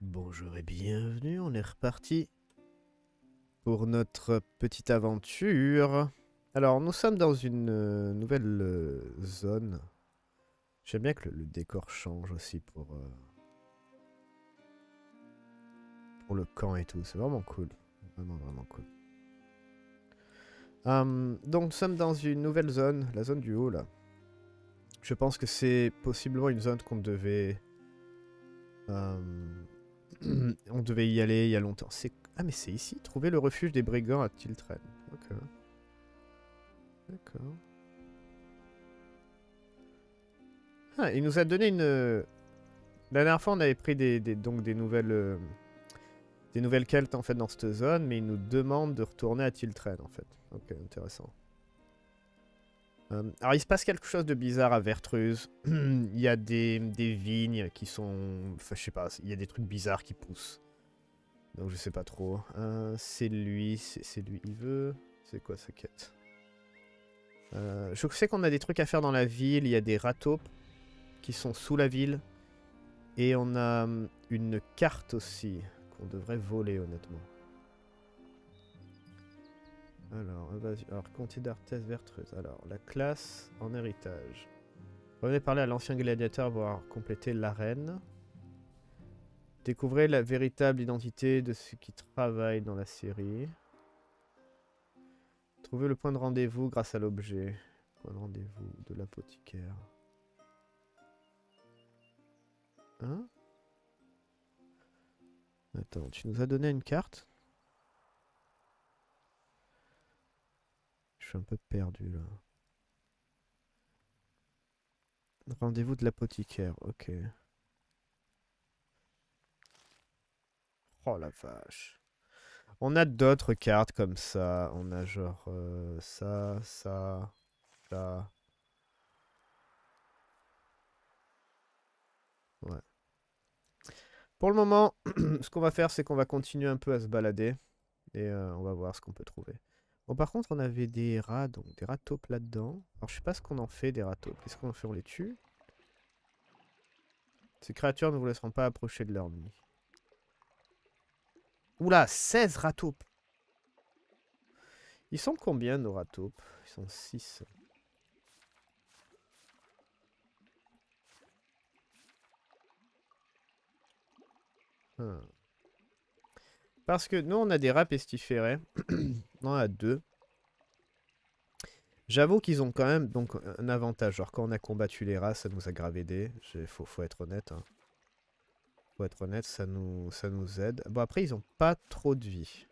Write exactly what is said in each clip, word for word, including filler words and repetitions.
Bonjour et bienvenue, on est reparti pour notre petite aventure. Alors nous sommes dans une nouvelle zone. J'aime bien que le, le décor change aussi pour, euh, pour le camp et tout, c'est vraiment cool, vraiment vraiment cool. Euh, donc nous sommes dans une nouvelle zone, la zone du haut là. Je pense que c'est possiblement une zone qu'on devait... Euh, on devait y aller il y a longtemps. Ah mais c'est ici. Trouver le refuge des brigands à Tiltren. Ok. D'accord. Ah, il nous a donné une... La dernière fois on avait pris des, des, donc des nouvelles... Euh, des nouvelles keltes en fait dans cette zone. Mais il nous demande de retourner à Tiltren en fait. Ok, intéressant. Euh, alors il se passe quelque chose de bizarre à Vertruse. Il y a des, des vignes qui sont... Enfin je sais pas, il y a des trucs bizarres qui poussent. Donc je sais pas trop. Euh, c'est lui, c'est lui, il veut... C'est quoi sa quête? euh, Je sais qu'on a des trucs à faire dans la ville, il y a des râteaux qui sont sous la ville. Et on a une carte aussi, qu'on devrait voler honnêtement. Alors, alors comté d'Arthès Vertreuse. Alors, la classe en héritage. Revenez parler à l'ancien gladiateur pour avoir complété l'arène. Découvrez la véritable identité de ceux qui travaillent dans la série. Trouvez le point de rendez-vous grâce à l'objet. Point de rendez-vous de l'apothicaire. Hein? Attends, tu nous as donné une carte ? Je suis un peu perdu là. Rendez-vous de l'apothicaire, ok. Oh la vache. On a d'autres cartes comme ça. On a genre euh, ça, ça, ça. Ouais. Pour le moment, ce qu'on va faire, c'est qu'on va continuer un peu à se balader. Et euh, on va voir ce qu'on peut trouver. Bon, par contre, on avait des rats, donc des rats taupes là-dedans. Alors, je sais pas ce qu'on en fait des rats taupes. Qu'est-ce qu'on en fait? On les tue? Ces créatures ne vous laisseront pas approcher de leur nid. Oula, seize rats taupes. Ils sont combien nos rats taupes? Ils sont six. Hmm. Parce que nous, on a des rats pestiférés. On en a deux. J'avoue qu'ils ont quand même donc, un avantage. Genre, quand on a combattu les rats, ça nous a grave aidé. Faut, faut être honnête. Hein. Faut être honnête, ça nous, ça nous aide. Bon, après, ils n'ont pas trop de vie.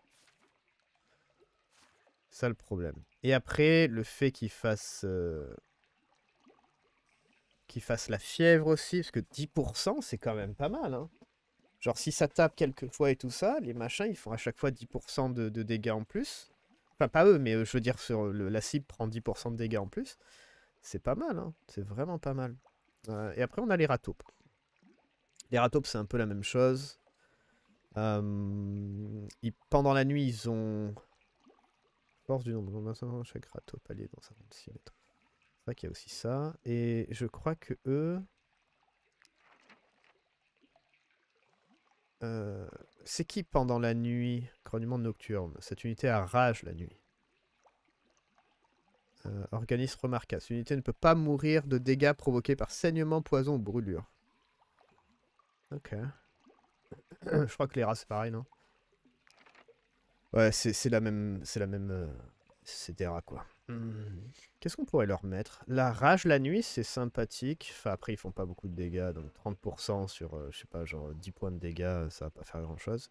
C'est ça le problème. Et après, le fait qu'ils fassent... Euh, qu'ils fassent la fièvre aussi. Parce que dix pour cent, c'est quand même pas mal, hein. Genre si ça tape quelques fois et tout ça, les machins ils font à chaque fois dix pour cent de, de dégâts en plus. Enfin pas eux, mais je veux dire sur le, la cible prend dix pour cent de dégâts en plus. C'est pas mal, hein. C'est vraiment pas mal. Euh, et après on a les rats taupes. Les rats taupes c'est un peu la même chose. Euh, ils, pendant la nuit ils ont... Force du nombre, maintenant chaque rat taupe allié dans cinquante-six mètres. C'est vrai qu'il y a aussi ça. Et je crois que eux... Euh, c'est qui pendant la nuit? Grognement nocturne. Cette unité a rage la nuit. Euh, organisme remarquable. Cette unité ne peut pas mourir de dégâts provoqués par saignement, poison ou brûlure. Ok. Je crois que les rats c'est pareil, non? Ouais, c'est la même... C'est la même... Euh, c'est des rats, quoi. Mmh. Qu'est-ce qu'on pourrait leur mettre? La rage la nuit, c'est sympathique. Enfin, après, ils font pas beaucoup de dégâts. Donc, trente pour cent sur, euh, je sais pas, genre dix points de dégâts, ça va pas faire grand-chose.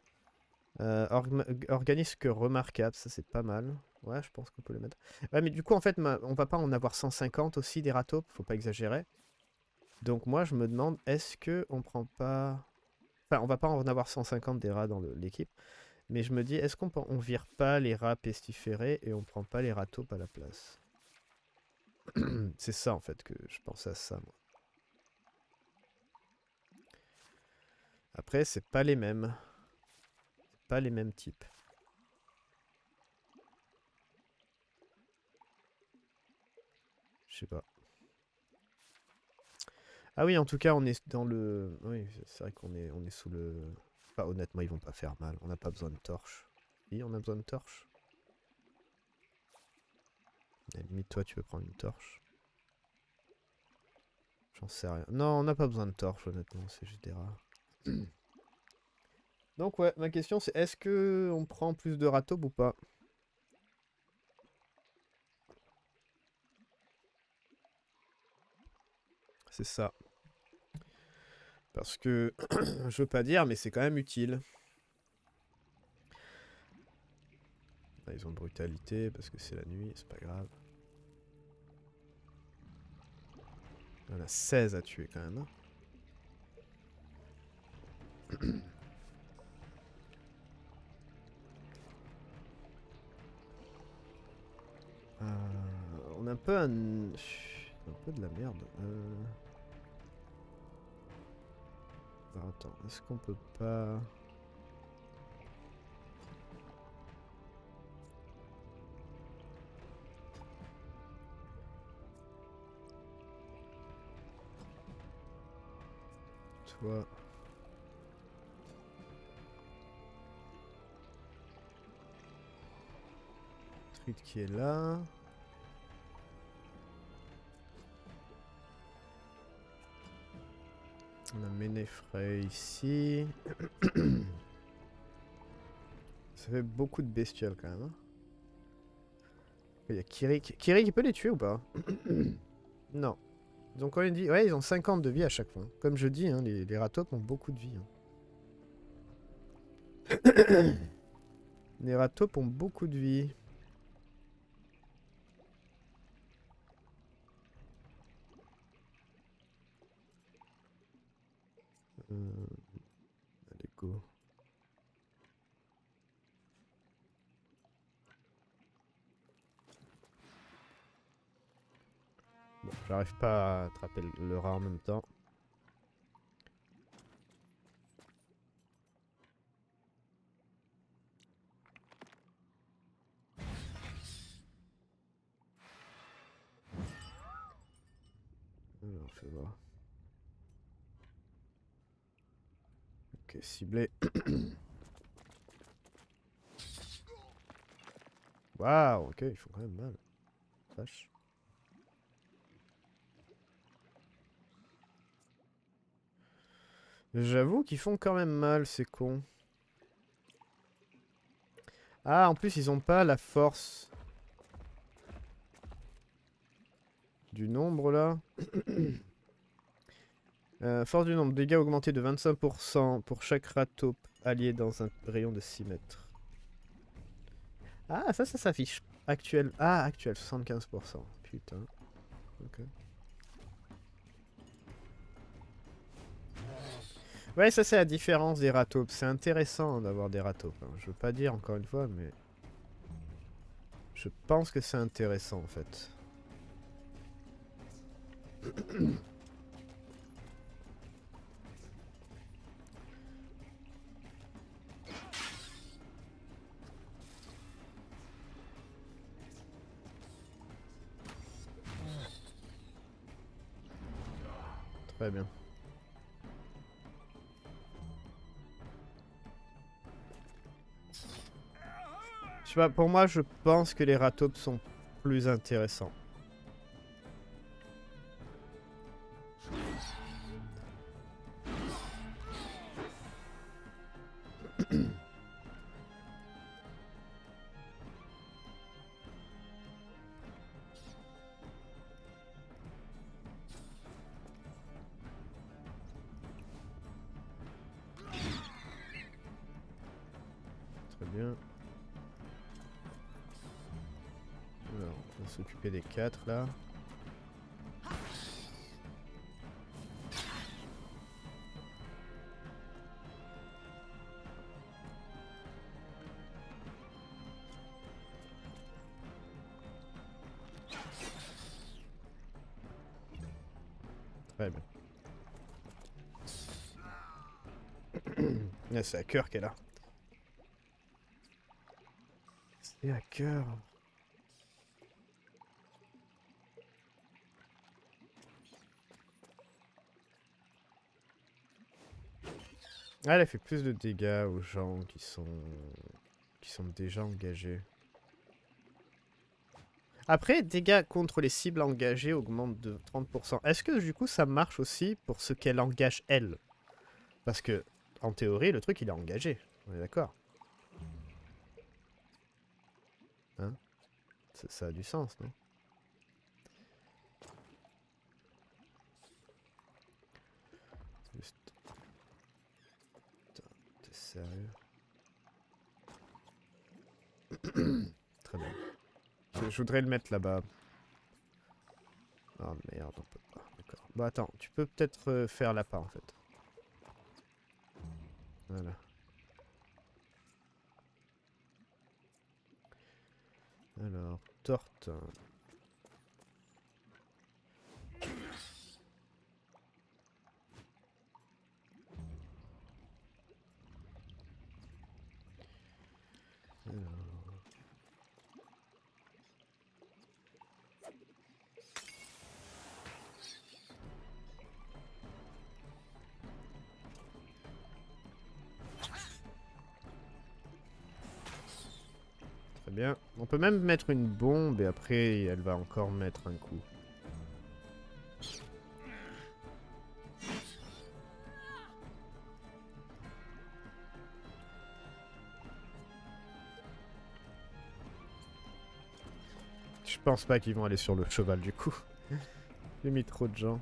Euh, or organisme remarquable, ça, c'est pas mal. Ouais, je pense qu'on peut les mettre. Ouais, mais du coup, en fait, ma on va pas en avoir cent cinquante aussi, des râteaux. Faut pas exagérer. Donc, moi, je me demande, est-ce que on prend pas... Enfin, on va pas en avoir cent cinquante des rats dans l'équipe. Mais je me dis, est-ce qu'on on vire pas les rats pestiférés et on prend pas les rats taupes à la place? C'est ça en fait que je pense à ça, moi. Après, c'est pas les mêmes. C'est pas les mêmes types. Je sais pas. Ah oui, en tout cas, on est dans le... Oui, c'est vrai qu'on est, on est sous le... pas, honnêtement, ils vont pas faire mal. On n'a pas besoin de torches. Oui, on a besoin de torches. À la limite, toi, tu veux prendre une torche. J'en sais rien. Non, on n'a pas besoin de torche, honnêtement, c'est juste des rats. Donc ouais, ma question c'est, est-ce que on prend plus de ratob ou pas? C'est ça. Parce que, je veux pas dire, mais c'est quand même utile. Là, ils ont de brutalité, parce que c'est la nuit, c'est pas grave. On a seize à tuer quand même. euh, on a un peu un... un peu de la merde. Euh... Alors, attends, est-ce qu'on peut pas... Toi... qui est là. On a Ménéfray ici. Ça fait beaucoup de bestioles quand même. Il y a Kirik. Kirik, il peut les tuer ou pas? Non. Donc quand on dit... Ouais, ils ont cinquante de vie à chaque fois. Comme je dis, hein, les, les ratopes ont beaucoup de vie. Hein. Les ratopes ont beaucoup de vie. Allez, go. Bon, j'arrive pas à attraper le, le rat en même temps. Alors, fais voir. Ciblé. Waouh, ok, ils font quand même mal. Vache. J'avoue qu'ils font quand même mal, c'est con. Ah, en plus, ils ont pas la force du nombre là. Euh, force du nombre, dégâts augmentés de vingt-cinq pour cent pour chaque rataupe allié dans un rayon de six mètres. Ah, ça, ça s'affiche. Actuel. Ah, actuel, soixante-quinze pour cent. Putain. Ok. Ouais, ça, c'est la différence des rataupes. C'est intéressant d'avoir des rataupes. Hein. Je veux pas dire encore une fois, mais... Je pense que c'est intéressant, en fait. Très bien. Je sais pas, pour moi je pense que les ratopes sont plus intéressants. Des quatre là. Très bien. Ah, c'est à cœur qu'elle a. C'est à cœur. Ah, elle fait plus de dégâts aux gens qui sont qui sont déjà engagés. Après, dégâts contre les cibles engagées augmentent de trente pour cent. Est-ce que du coup ça marche aussi pour ce qu'elle engage elle? Parce que, en théorie, le truc il est engagé. On est d'accord? Hein? Ça, ça a du sens, non? Juste... Putain, t'es sérieux? Très bien. Je voudrais le mettre là-bas. Oh merde, on peut pas. D'accord. Bon, attends, tu peux peut-être faire la part en fait. Voilà. Alors, torte. Alors. Bien. On peut même mettre une bombe et après elle va encore mettre un coup. Je pense pas qu'ils vont aller sur le cheval du coup. J'ai mis trop de gens.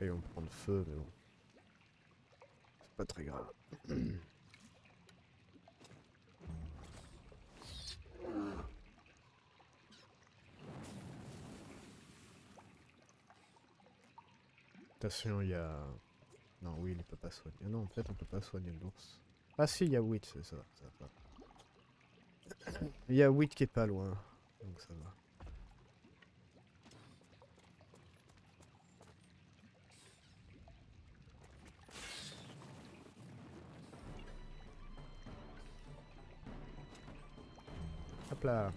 Ils vont prendre feu, mais bon. C'est pas très grave. Attention, il y a... Non, oui, il peut pas soigner. Ah non, en fait, on peut pas soigner l'ours. Ah si, il y a Wit, ça, ça va. Il y a Wit qui est pas loin, donc ça va. Là.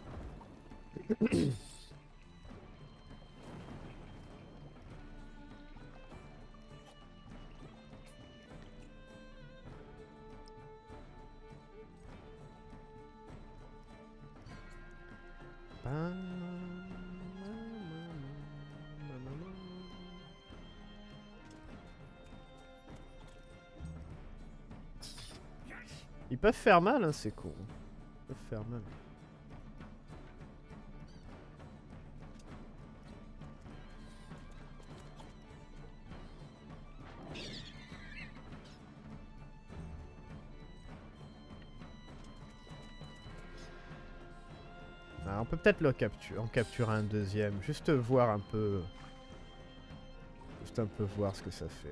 Ils peuvent faire mal, hein, c'est con. Ils peuvent faire mal. On peut peut-être le capturer, en capturer un deuxième, juste voir un peu, juste un peu voir ce que ça fait.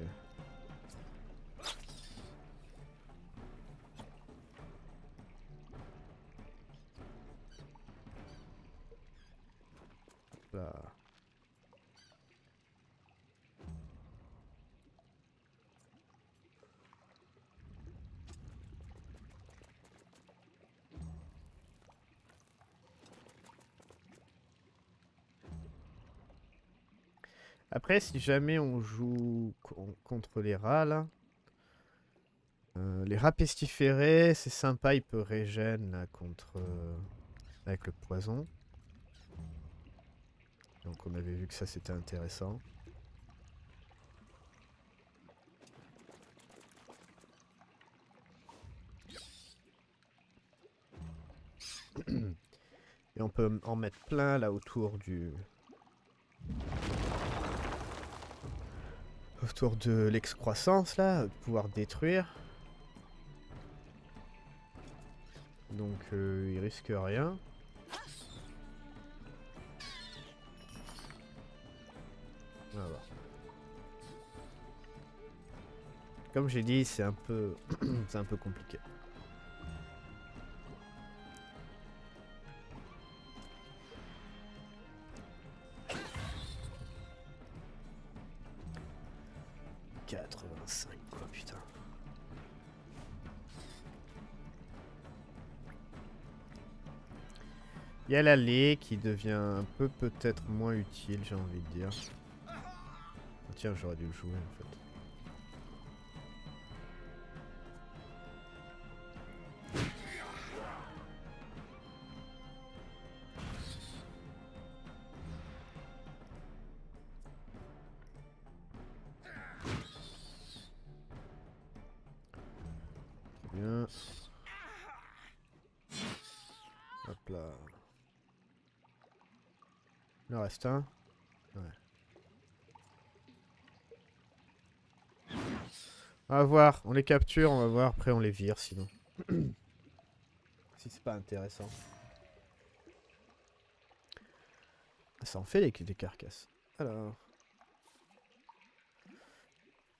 Là. Après, si jamais on joue con contre les rats, là, euh, les rats pestiférés, c'est sympa, ils peuvent régène là, contre, euh, avec le poison. Donc on avait vu que ça c'était intéressant. Et on peut en mettre plein là autour du... Autour de l'excroissance là, de pouvoir détruire. donc euh, il risque rien. On va voir. Comme j'ai dit, c'est un peu c'est un peu compliqué. quatre-vingt-cinq quoi, putain. Il y a l'allée qui devient un peu peut-être moins utile, j'ai envie de dire. Oh, tiens, j'aurais dû le jouer en fait. Hop là. Il en reste un. Ouais. On va voir. On les capture, on va voir. Après on les vire sinon. Si c'est pas intéressant. Ça en fait les, les carcasses. Alors.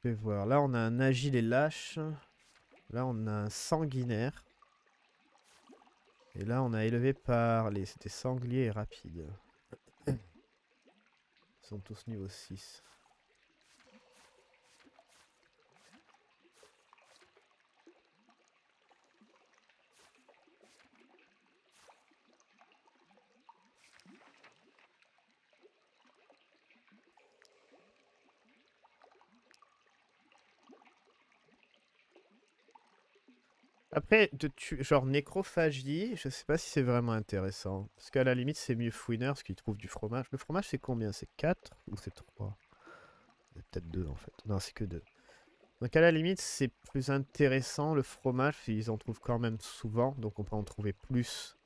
Je vais voir. Là on a un agile et lâche. Là on a un sanguinaire. Et là on a élevé par les... C'était sanglier et rapide. Ils sont tous niveau six. Après, de tu... genre nécrophagie, je sais pas si c'est vraiment intéressant. Parce qu'à la limite, c'est mieux fouineur parce qu'il trouve du fromage. Le fromage, c'est combien? C'est quatre ou c'est trois? C'est peut-être deux en fait. Non, c'est que deux. Donc à la limite, c'est plus intéressant le fromage. Ils en trouvent quand même souvent. Donc on peut en trouver plus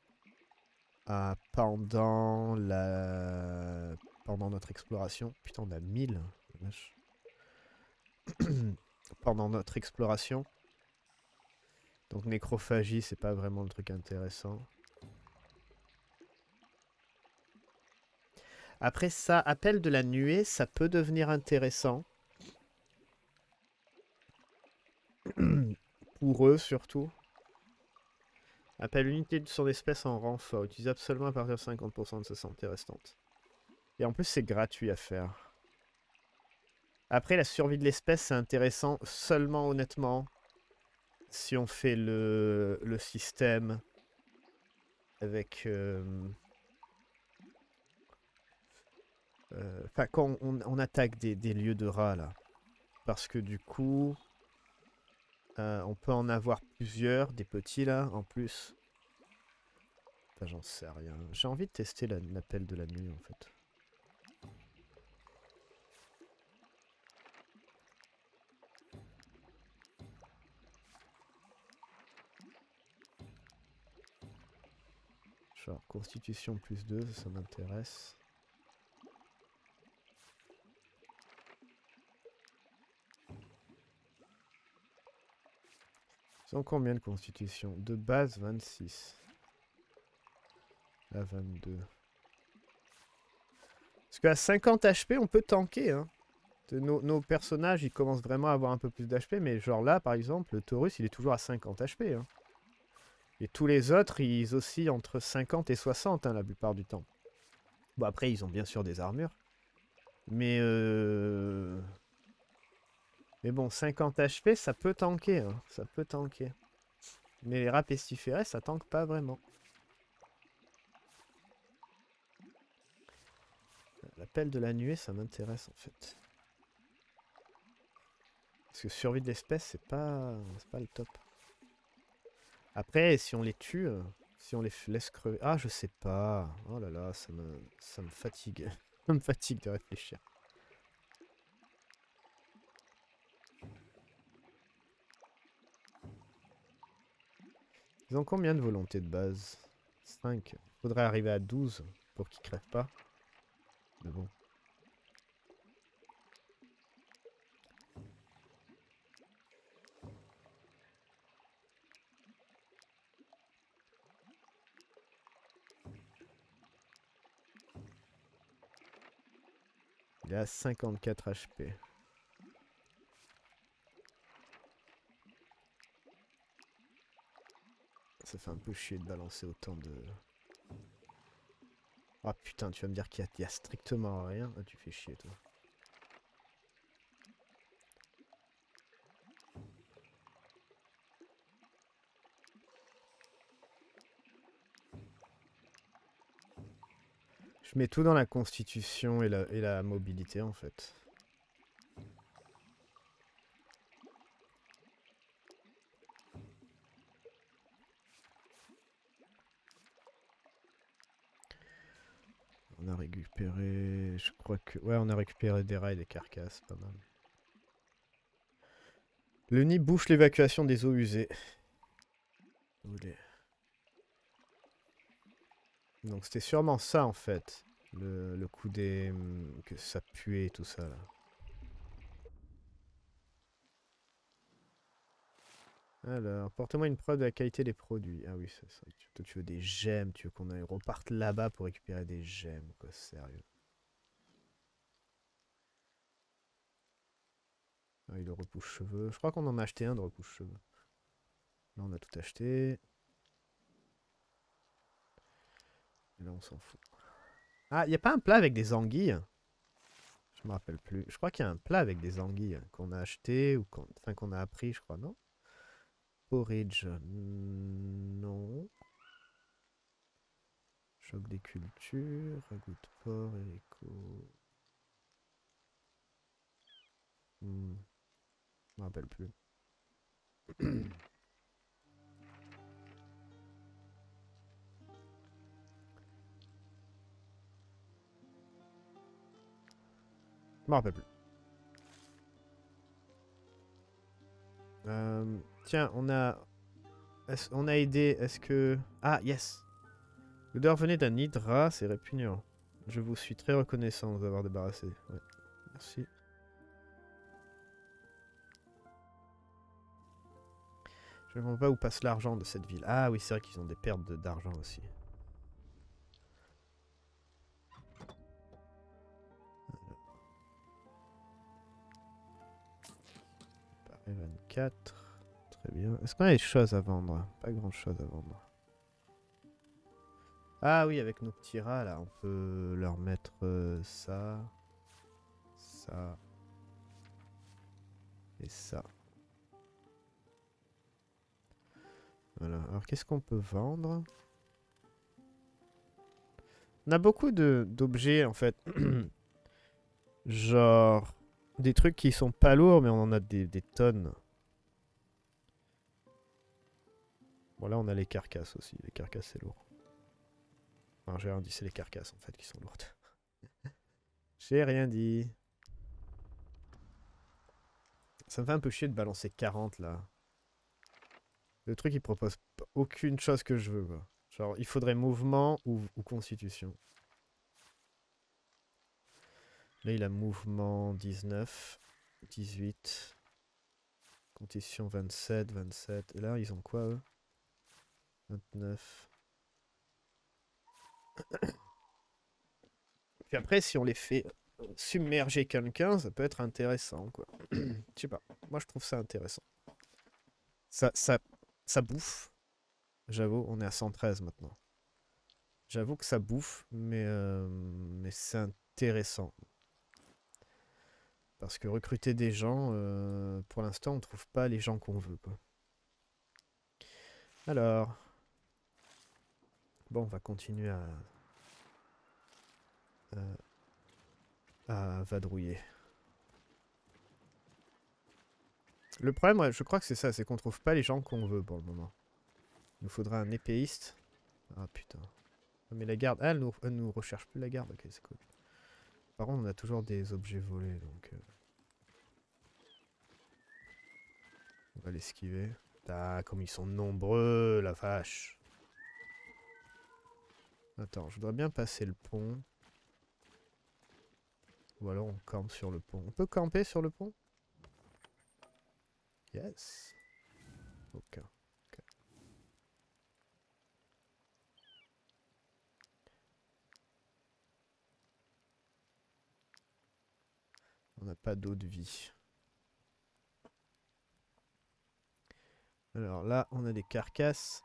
euh, pendant la... pendant notre exploration. Putain, on a mille. Pendant notre exploration. Donc nécrophagie, c'est pas vraiment le truc intéressant. Après ça, appel de la nuée, ça peut devenir intéressant. Pour eux surtout. Appel l'unité de son espèce en renfort, utilisable seulement à partir de cinquante pour cent de sa santé restante. Et en plus c'est gratuit à faire. Après la survie de l'espèce, c'est intéressant seulement honnêtement. Si on fait le, le système avec... Enfin, euh, euh, quand on, on attaque des, des lieux de rats, là. Parce que du coup, euh, on peut en avoir plusieurs, des petits, là, en plus. Enfin, j'en sais rien. J'ai envie de tester l'appel de la nuit, en fait. Genre constitution plus deux, ça, ça m'intéresse. Ils ont combien de constitution? De base vingt-six. Là vingt-deux. Parce qu'à cinquante H P on peut tanker. Hein. Nos, nos personnages ils commencent vraiment à avoir un peu plus d'H P. Mais genre là par exemple, le Taurus il est toujours à cinquante H P. Hein. Et tous les autres, ils oscillent entre cinquante et soixante, hein, la plupart du temps. Bon, après, ils ont bien sûr des armures. Mais, euh... mais bon, cinquante H P, ça peut tanker. Hein, ça peut tanker. Mais les rats pestiférés, ça tanke pas vraiment. L'appel de la nuée, ça m'intéresse, en fait. Parce que survie de l'espèce, c'est pas... c'est pas le top. Après, si on les tue, si on les laisse crever... Ah, je sais pas. Oh là là, ça me, ça me fatigue. Ça me fatigue de réfléchir. Ils ont combien de volonté de base? cinq. Faudrait arriver à douze pour qu'ils crèvent pas. Mais bon. Il a cinquante-quatre H P. Ça fait un peu chier de balancer autant de... Ah oh, putain, tu vas me dire qu'il y, y a strictement rien. Ah, tu fais chier, toi. Je mets tout dans la constitution et la, et la mobilité, en fait. On a récupéré, je crois que... Ouais, on a récupéré des rails et des carcasses, pas mal. Le nid bouche l'évacuation des eaux usées. Donc c'était sûrement ça, en fait. Le, le coup des... que ça puait et tout ça, là. Alors, portez-moi une preuve de la qualité des produits. Ah oui, c'est ça. Toi, tu veux des gemmes, tu veux qu'on reparte là-bas pour récupérer des gemmes, quoi, sérieux. Ah, il le repousse-cheveux. Je crois qu'on en a acheté un de repousse-cheveux. Là, on a tout acheté. Et là, on s'en fout. Ah, il n'y a pas un plat avec des anguilles? Je me rappelle plus. Je crois qu'il y a un plat avec des anguilles qu'on a acheté, ou qu'on enfin, qu'on a appris, je crois, non? Porridge, non. Choc des cultures, ragoût de porc et écho. Hmm. Je me rappelle plus. Je me rappelle plus. Euh, tiens, on a... On a aidé, est-ce que... Ah, yes. L'odeur venait d'un hydra, c'est répugnant. Je vous suis très reconnaissant de vous avoir débarrassé. Ouais. Merci. Je ne comprends pas où passe l'argent de cette ville. Ah oui, c'est vrai qu'ils ont des pertes d'argent de, aussi. vingt-quatre, très bien. Est-ce qu'on a des choses à vendre? Pas grand chose à vendre. Ah oui, avec nos petits rats là, on peut leur mettre euh, ça, ça et ça. Voilà, alors qu'est-ce qu'on peut vendre? On a beaucoup d'objets en fait, genre... Des trucs qui sont pas lourds, mais on en a des, des tonnes. Bon, là, on a les carcasses aussi. Les carcasses, c'est lourd. Enfin, j'ai rien dit, c'est les carcasses, en fait, qui sont lourdes. J'ai rien dit. Ça me fait un peu chier de balancer quarante, là. Le truc, il propose aucune chose que je veux, quoi. Genre, il faudrait mouvement ou, ou constitution. Là, il a mouvement dix-neuf, dix-huit, condition vingt-sept, vingt-sept. Et là, ils ont quoi, eux? vingt-neuf. Puis après, si on les fait submerger quelqu'un, ça peut être intéressant, quoi. Je sais pas. Moi, je trouve ça intéressant. Ça, ça, ça bouffe. J'avoue, on est à cent treize maintenant. J'avoue que ça bouffe, mais, euh, mais c'est intéressant. Parce que recruter des gens, euh, pour l'instant, on ne trouve pas les gens qu'on veut, quoi. Alors. Bon, on va continuer à... à, à vadrouiller. Le problème, je crois que c'est ça, c'est qu'on ne trouve pas les gens qu'on veut pour le moment. Il nous faudra un épéiste. Ah putain. Mais la garde, ah, elle nous, elle nous recherche plus la garde, ok, c'est cool. Par contre, on a toujours des objets volés, donc... Euh... On va l'esquiver. Ah, comme ils sont nombreux, la vache! Attends, je dois bien passer le pont. Ou alors on campe sur le pont. On peut camper sur le pont? Yes! Aucun. Okay. On n'a pas d'eau de vie. Alors là, on a des carcasses.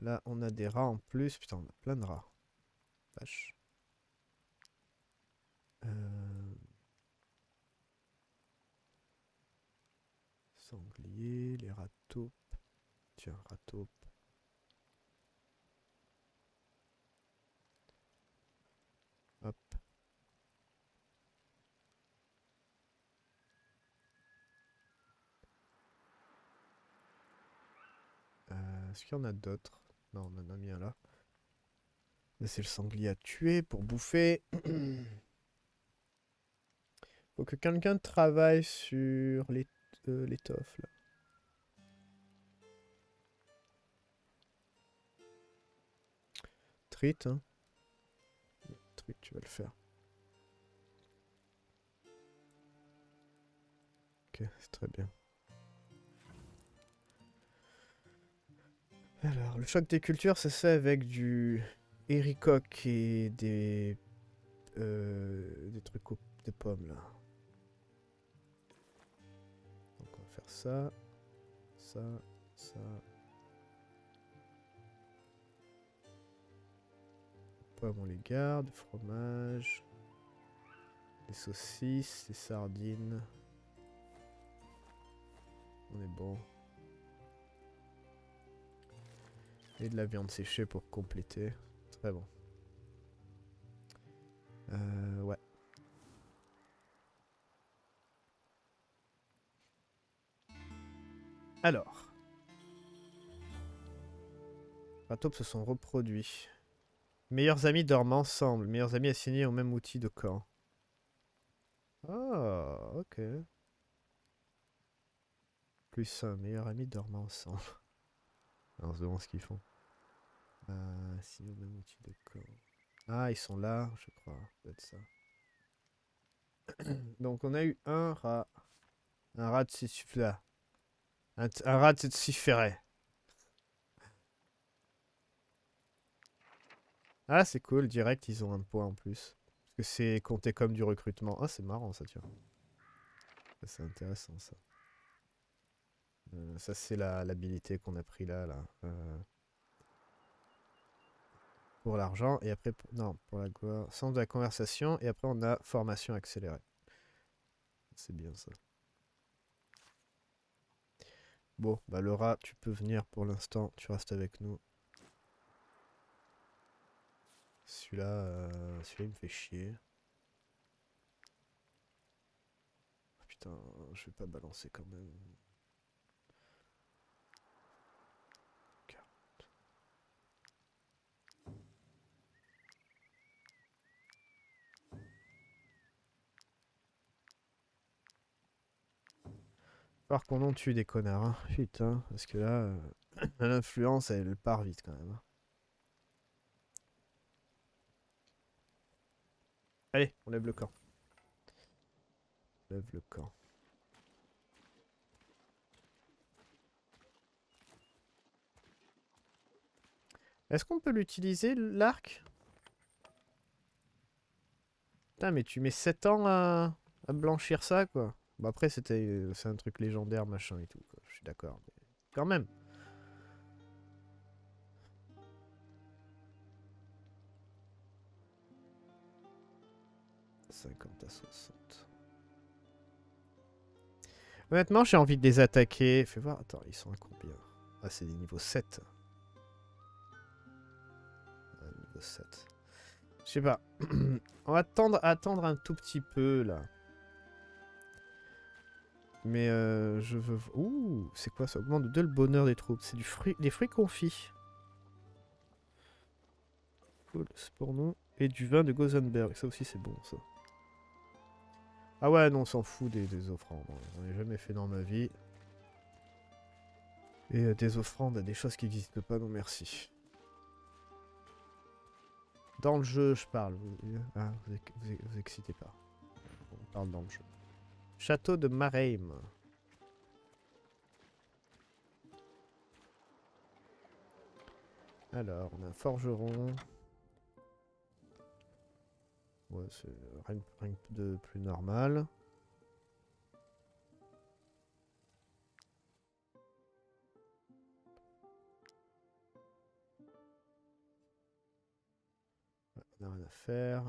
Là, on a des rats en plus. Putain, on a plein de rats. Vache. Euh... Sanglier, les rats taupes. Tiens, rat taupe. Hop. Euh, Est-ce qu'il y en a d'autres? Non, on en a mis un là. Mais c'est le sanglier à tuer pour bouffer. Faut que quelqu'un travaille sur les euh, l'étoffe là. Trite, hein. Trite, tu vas le faire. Ok, c'est très bien. Alors, le choc des cultures, c'est ça avec du héricoque et des euh, des trucs aux des pommes là. Donc on va faire ça, ça, ça. Les pommes on les garde, fromage, les saucisses, les sardines. On est bon. Et de la viande séchée pour compléter. Très bon. Euh, ouais. Alors, les taupes se sont reproduits. Meilleurs amis dorment ensemble. Meilleurs amis assignés au même outil de camp. Ah, oh, ok. Plus un meilleur ami dorment ensemble. Alors, on se demande ce qu'ils font. Euh, assignés au même outil de camp. Ah, ils sont là, je crois. Peut-être ça. Donc, on a eu un rat. Un rat de ces là. Un, un rat de Siferay. Ah, c'est cool, direct, ils ont un point en plus. Parce que c'est compté comme du recrutement. Ah, c'est marrant ça, tu vois. C'est intéressant ça. Euh, ça, c'est l'habilité qu'on a pris là. là. Euh, pour l'argent, et après. Pour, non, pour la sens de la conversation, et après, on a formation accélérée. C'est bien ça. Bon, bah le rat, tu peux venir pour l'instant, tu restes avec nous. Celui-là, euh, celui-là, il me fait chier. Oh, putain, je vais pas balancer quand même. Par contre, on tue des connards, hein. Putain, parce que là, euh, l'influence, elle part vite quand même. Allez, on lève le camp. On lève le camp. Est-ce qu'on peut l'utiliser, l'arc? Putain, mais tu mets sept ans à, à blanchir ça, quoi. Bah après c'était c'est un truc légendaire machin et tout, je suis d'accord, mais quand même. cinquante à soixante. Honnêtement j'ai envie de les attaquer. Fais voir, attends, ils sont à combien? Ah c'est des niveaux sept. Ah, niveau sept. Je sais pas. On va attendre, attendre un tout petit peu là. Mais euh, je veux... Ouh, c'est quoi ça? Augmente de deux le bonheur des troupes. C'est du fruit, des fruits confits. Cool, c'est pour nous. Et du vin de Gosenberg. Ça aussi, c'est bon, ça. Ah ouais, non, on s'en fout des, des offrandes. J'en ai jamais fait dans ma vie. Et euh, des offrandes à des choses qui n'existent pas, non merci. Dans le jeu, je parle. Vous ah, vous, vous, vous excitez pas. On parle dans le jeu. Château de Marheim. Alors, on a un forgeron. Ouais, c'est rien, rien de plus normal. Ouais, on n'a rien à faire.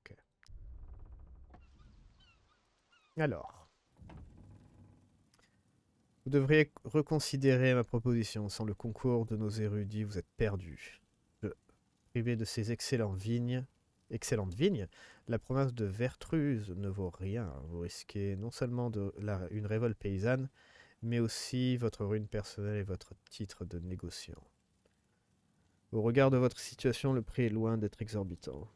Ok. Alors. Vous devriez reconsidérer ma proposition. Sans le concours de nos érudits, vous êtes perdus. Privé de ces excellentes vignes, excellentes vignes, la province de Vertruse ne vaut rien. Vous risquez non seulement de la, une révolte paysanne, mais aussi votre ruine personnelle et votre titre de négociant. Au regard de votre situation, le prix est loin d'être exorbitant.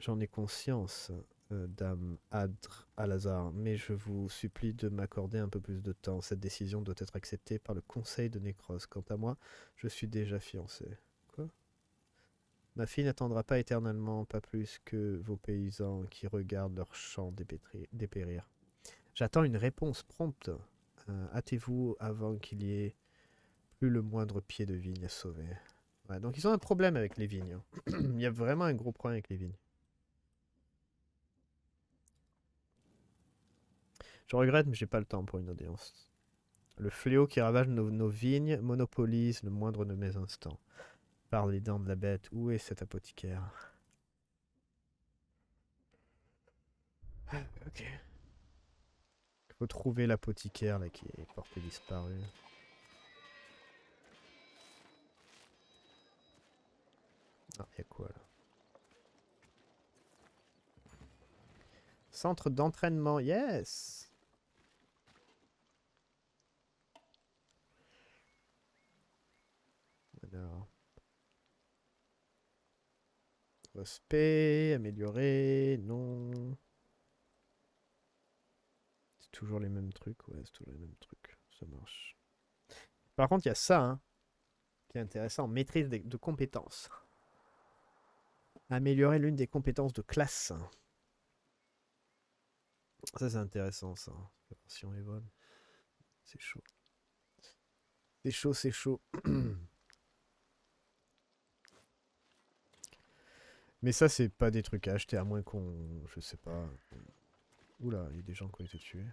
J'en ai conscience, Euh, Dame Adr-Al-Azar, mais je vous supplie de m'accorder un peu plus de temps. Cette décision doit être acceptée par le conseil de Necros. Quant à moi, je suis déjà fiancé. Quoi? Ma fille n'attendra pas éternellement, pas plus que vos paysans qui regardent leurs champs dépérir. J'attends une réponse prompte. Euh, hâtez-vous avant qu'il y ait plus le moindre pied de vigne à sauver. Ouais, donc ils ont un problème avec les vignes. Il y a vraiment un gros problème avec les vignes. Je regrette, mais j'ai pas le temps pour une audience. Le fléau qui ravage nos, nos vignes monopolise le moindre de mes instants. Par les dents de la bête, où est cet apothicaire? Ok. Il faut trouver l'apothicaire là qui est porté disparu. Ah, il y a quoi là? Centre d'entraînement, yes! Alors. Respect, améliorer, non. C'est toujours les mêmes trucs, ouais, c'est toujours les mêmes trucs, ça marche. Par contre, il y a ça, hein, qui est intéressant, maîtrise de, de compétences. Améliorer l'une des compétences de classe. Ça, c'est intéressant, ça. Si on évolue, c'est chaud. C'est chaud, c'est chaud. Mais ça, c'est pas des trucs à acheter, à moins qu'on... Je sais pas... Oula, il y a des gens qui ont été tués.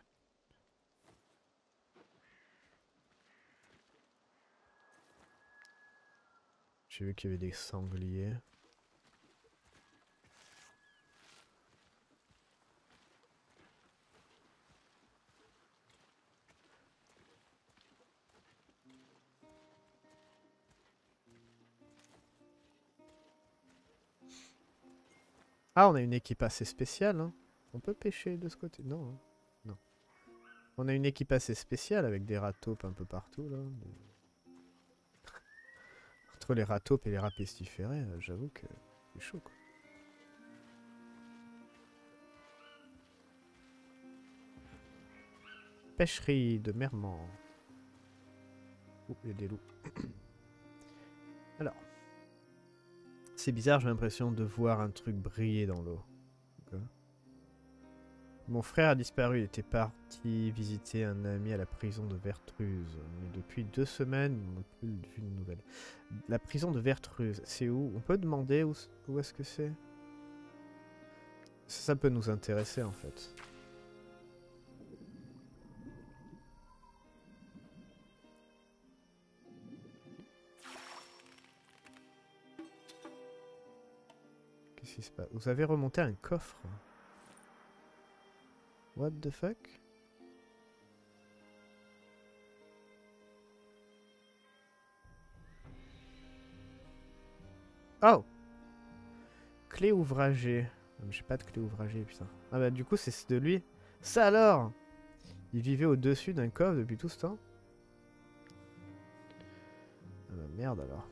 J'ai vu qu'il y avait des sangliers. Ah, on a une équipe assez spéciale, hein. On peut pêcher de ce côté. Non, hein. Non. On a une équipe assez spéciale avec des ratopes un peu partout, là. Entre les ratopes et les rats pestiférés, j'avoue que c'est chaud, quoi. Pêcherie de Merman. Ouh, il y a des loups. Alors. C'est bizarre, j'ai l'impression de voir un truc briller dans l'eau. Okay. Mon frère a disparu, il était parti visiter un ami à la prison de Vertruse. Mais depuis deux semaines, on n'a plus vu de nouvelles. La prison de Vertruse, c'est où? On peut demander où, où est-ce que c'est? Ça, ça peut nous intéresser en fait. Vous avez remonté un coffre. What the fuck? Oh! Clé ouvragée. J'ai pas de clé ouvragée, putain. Ah bah du coup c'est de lui. Ça alors! Il vivait au-dessus d'un coffre depuis tout ce temps? Ah bah merde alors.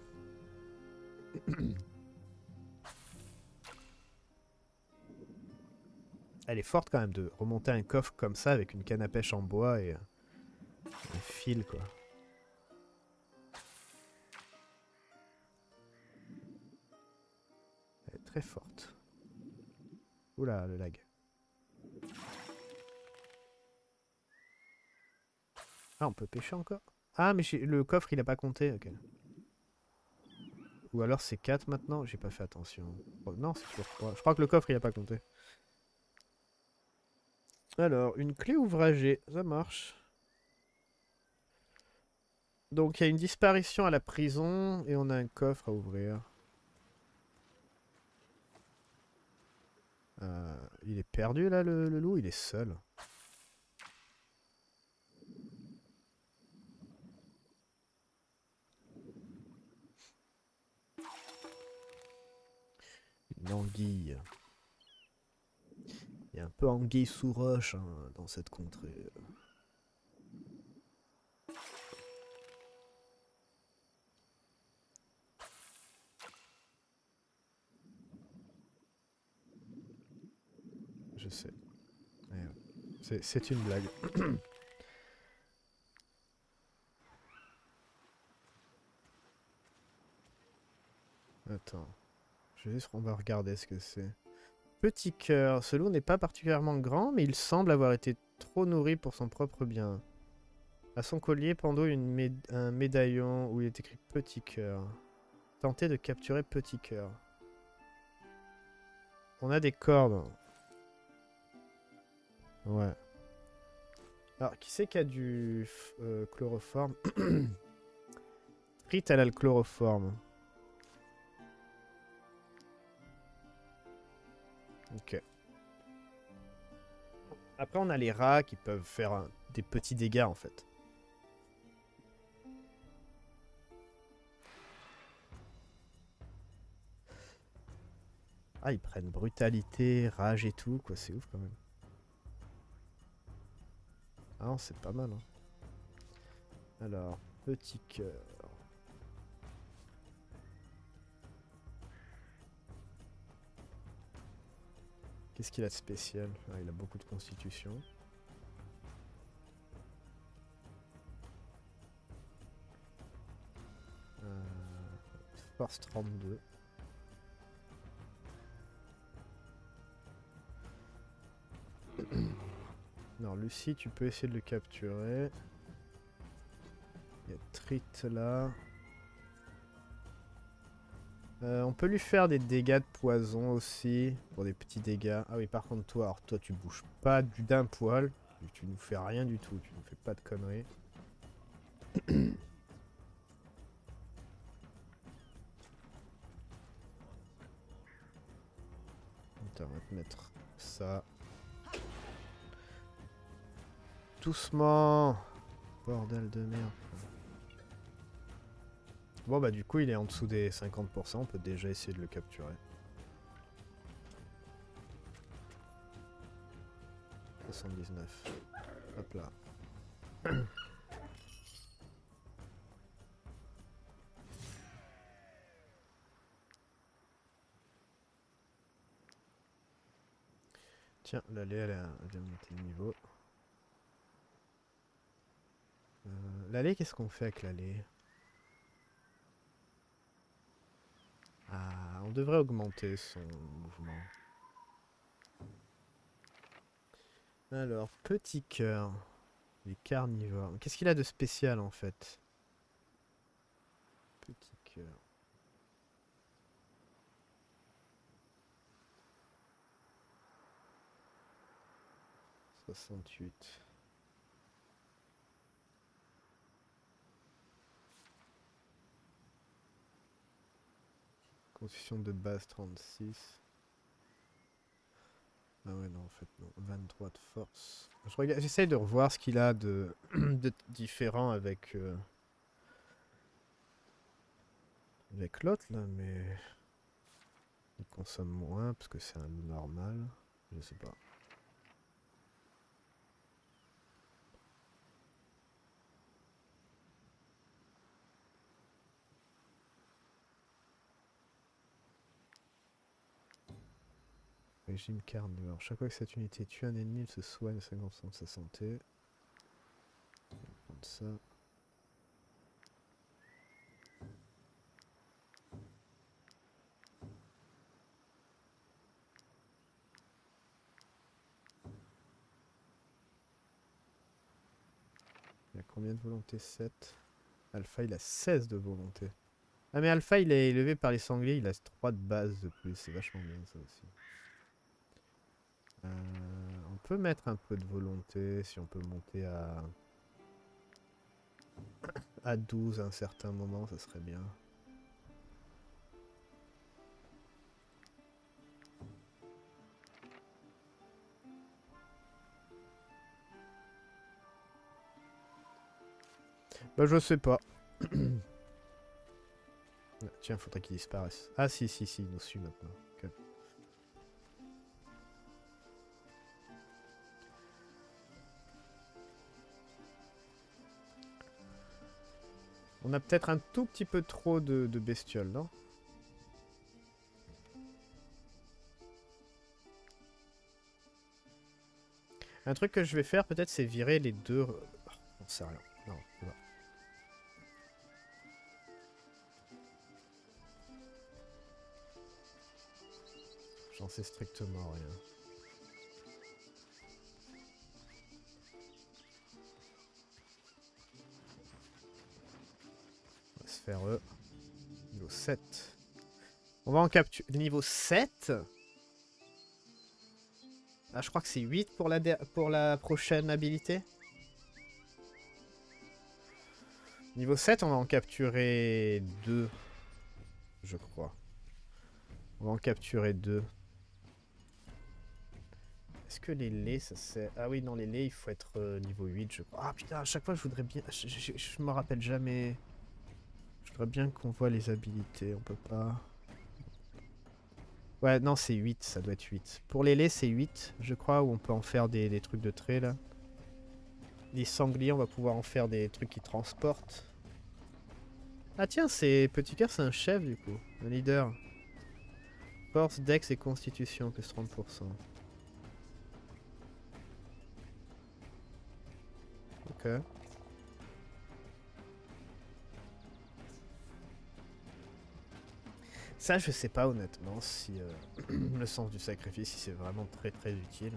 Elle est forte quand même de remonter un coffre comme ça avec une canne à pêche en bois et un fil quoi. Elle est très forte. Oula le lag. Ah on peut pêcher encore? Ah mais le coffre il a pas compté, ok. Ou alors c'est quatre maintenant. J'ai pas fait attention. Bon, non, c'est toujours trois. Je crois que le coffre, il a pas compté. Alors, une clé ouvragée. Ça marche. Donc, il y a une disparition à la prison et on a un coffre à ouvrir. Euh, il est perdu, là, le, le loup. Il est seul. Une anguille. Il y a un peu anguille sous roche hein, dans cette contrée. Je sais. C'est une blague. Attends. Juste, on va regarder ce que c'est. Petit cœur. Ce loup n'est pas particulièrement grand, mais il semble avoir été trop nourri pour son propre bien. À son collier pendouille une méda un médaillon où il est écrit Petit cœur. Tentez de capturer Petit cœur. On a des cordes. Ouais. Alors, qui c'est qui a du euh, chloroforme? Rite, elle a le chloroforme. Ok. Après, on a les rats qui peuvent faire un, des petits dégâts, en fait. Ah, ils prennent brutalité, rage et tout, quoi. C'est ouf, quand même. Ah, c'est pas mal, hein. Alors, petit cœur. Qu'est-ce qu'il a de spécial? Ah, il a beaucoup de constitution. Euh, force trente-deux. Non, Lucie, tu peux essayer de le capturer. Il y a Trite là. Euh, on peut lui faire des dégâts de poison aussi, pour des petits dégâts. Ah oui, par contre, toi, alors toi, tu bouges pas d'un poil. Tu nous fais rien du tout, tu nous fais pas de conneries. Attends, on va te mettre ça. Doucement! Bordel de merde. Bon bah du coup il est en dessous des cinquante pour cent, on peut déjà essayer de le capturer. soixante-dix-neuf. Hop là. Tiens, l'allée elle a bien monté le niveau. Euh, l'allée, qu'est-ce qu'on fait avec l'allée ? Ah, on devrait augmenter son mouvement. Alors, petit cœur. Les carnivores. Qu'est-ce qu'il a de spécial en fait? Petit cœur. soixante-huit. Constitution de base trente-six. Ah ouais, non, en fait, non. vingt-trois de force. J'essaye de revoir ce qu'il a de, de différent avec, euh, avec l'autre, là, mais il consomme moins parce que c'est un loup normal. Je sais pas. Régime carnivore. Chaque fois que cette unité tue un ennemi, il se soigne cinquante pour cent de sa santé. On va prendre ça. Il a combien de volonté? Sept. Alpha, il a seize de volonté. Ah mais Alpha il est élevé par les sangliers, il a trois de base de plus, c'est vachement bien ça aussi. Euh, on peut mettre un peu de volonté si on peut monter à, à douze à un certain moment, ça serait bien. Bah je sais pas. Tiens, faudrait qu'il disparaisse. Ah si, si, si, il nous suit maintenant. Okay. On a peut-être un tout petit peu trop de, de bestioles, non? Un truc que je vais faire peut-être, c'est virer les deux... Oh, on sait rien. Non, on va... J'en sais strictement rien. On va se faire eux. Niveau sept. On va en capturer. Niveau sept? Ah, je crois que c'est huit pour la, pour la prochaine habilité. Niveau sept, on va en capturer deux. Je crois. On va en capturer deux. Est-ce que les laits, ça sert... Ah oui, non, les laits, il faut être euh, niveau huit, je crois. Ah putain, à chaque fois, je voudrais bien... Je, je, je me rappelle jamais. Je voudrais bien qu'on voit les habilités, on peut pas... Ouais, non, c'est huit, ça doit être huit. Pour les laits, c'est huit, je crois, où on peut en faire des, des trucs de trait, là. Les sangliers, on va pouvoir en faire des trucs qui transportent. Ah tiens, c'est... Petit cœur, c'est un chef, du coup. Un leader. Force, Dex et Constitution, plus trente pour cent. Okay. Ça je sais pas honnêtement si euh, le sens du sacrifice si c'est vraiment très très utile.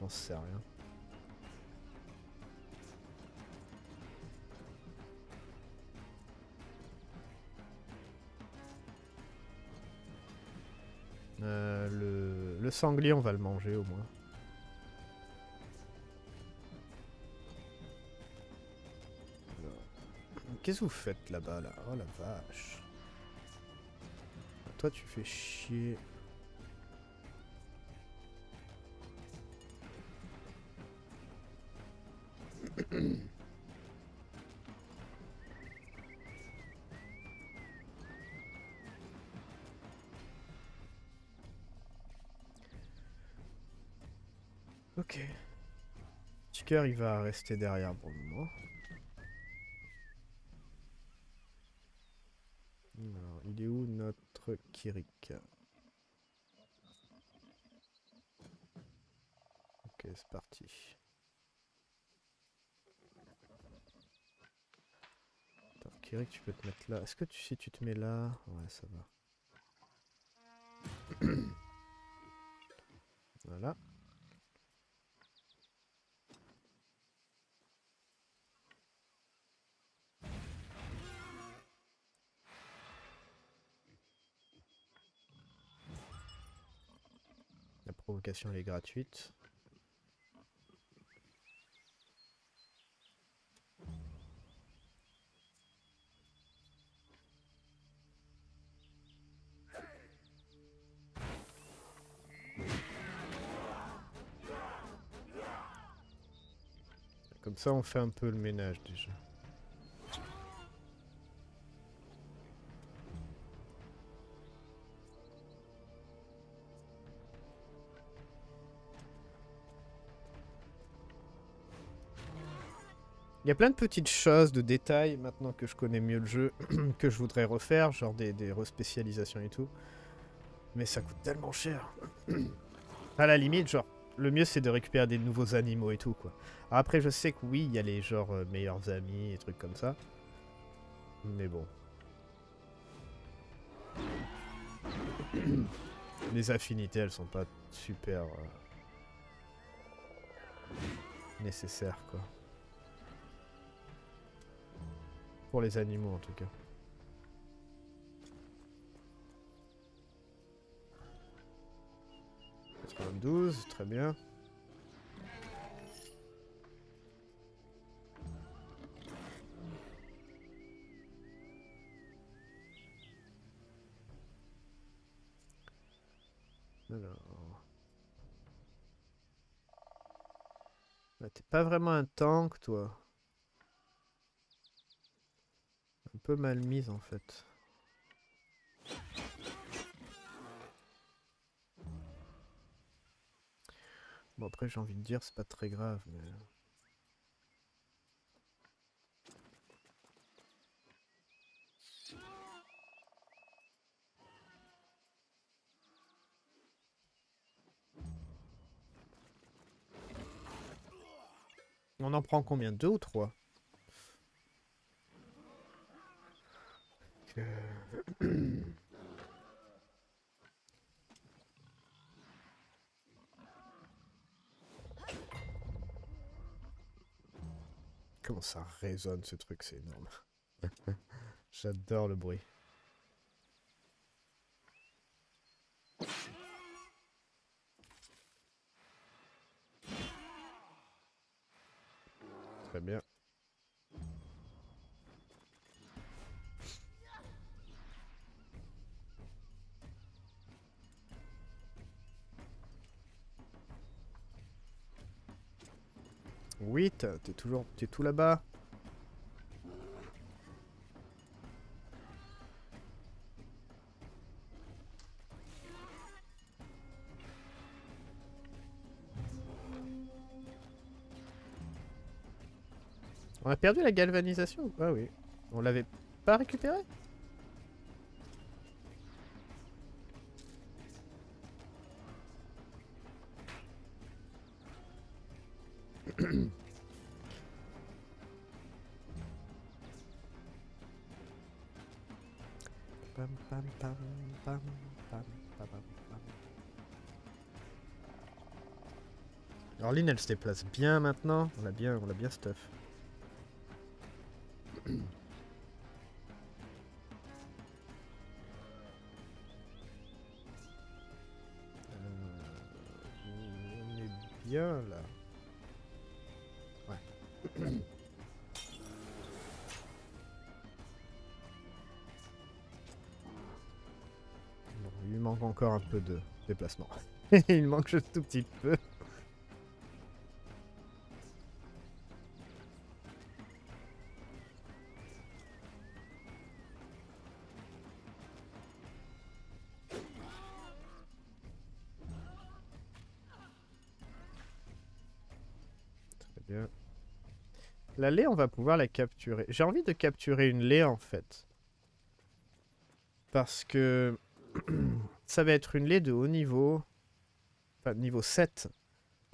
J'en sais rien. Euh, le, le sanglier on va le manger au moins. Qu'est-ce que vous faites là-bas, là? Oh la vache. Toi, tu fais chier. Ok. Petit cœur, il va rester derrière pour le moment. Alors, il est où notre Kirik? Ok, c'est parti. Attends, Kirik, tu peux te mettre là. Est-ce que tu, si tu te mets là... Ouais, ça va. Voilà. Provocation elle est gratuite. Comme ça on fait un peu le ménage déjà. Il y a plein de petites choses, de détails, maintenant que je connais mieux le jeu, que je voudrais refaire, genre des, des respécialisations et tout. Mais ça coûte tellement cher. À la limite, genre, le mieux c'est de récupérer des nouveaux animaux et tout, quoi. Alors après, je sais que oui, il y a les genre euh, meilleurs amis et trucs comme ça. Mais bon. Les affinités, elles sont pas super euh, nécessaires, quoi. Pour les animaux en tout cas. douze, très bien. Alors... Bah, t'es pas vraiment un tank, toi. Un peu mal mise, en fait. Bon, après, j'ai envie de dire, c'est pas très grave, mais... On en prend combien? Deux ou trois? euh... Comment ça résonne ce truc, c'est énorme. J'adore le bruit. Très bien. huit, t'es toujours, t'es tout là-bas. On a perdu la galvanisation ou pas? Oui. On l'avait pas récupérée? Alors Lynn, elle se déplace bien maintenant. On l'a bien, on l'a bien stuff. Là. Ouais. Bon, il manque encore un peu de déplacement. Il manque juste tout petit peu. La lait, on va pouvoir la capturer. J'ai envie de capturer une lait, en fait. Parce que ça va être une lait de haut niveau. Enfin, niveau sept.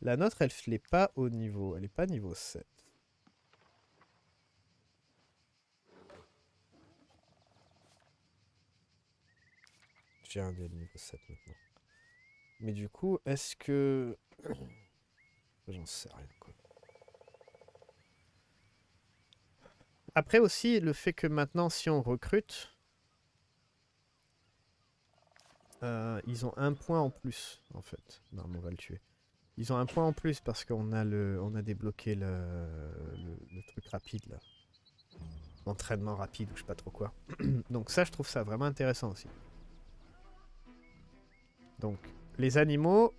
La nôtre, elle n'est pas haut niveau. Elle n'est pas niveau sept. J'ai un lait de niveau sept maintenant. Mais du coup, est-ce que... J'en sais rien, quoi. Après aussi, le fait que maintenant, si on recrute, euh, ils ont un point en plus, en fait. Non, mais on va le tuer. Ils ont un point en plus parce qu'on a le, on a débloqué le, le, le truc rapide, là. L'entraînement rapide, ou je sais pas trop quoi. Donc ça, je trouve ça vraiment intéressant aussi. Donc, les animaux,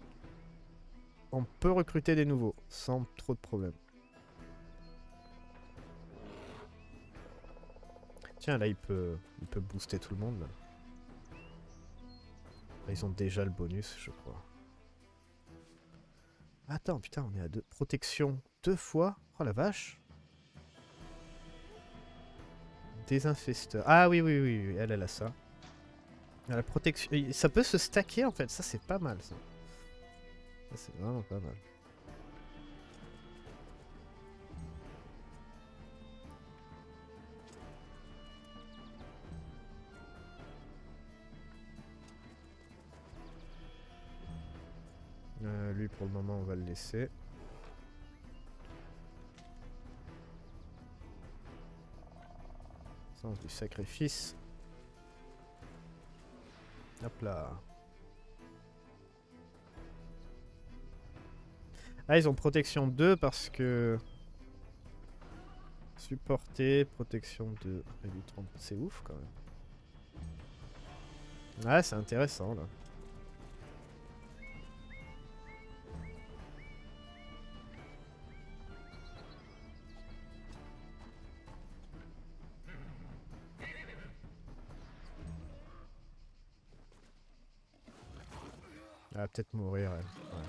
on peut recruter des nouveaux, sans trop de problèmes. Tiens, là, il peut, il peut booster tout le monde. Là. Là, ils ont déjà le bonus, je crois. Attends, putain, on est à deux. Protection deux fois. Oh, la vache. Désinfesteur. Ah, oui, oui, oui, oui. Elle, elle a ça. La protection... Ça peut se stacker, en fait. Ça, c'est pas mal, ça. Ça, c'est vraiment pas mal. Euh, lui, pour le moment, on va le laisser. Sens du sacrifice. Hop là. Ah, ils ont protection deux parce que... Supporter, protection deux, réduit trente, c'est ouf quand même. Ah, c'est intéressant là. Elle va peut-être mourir, elle. Ouais.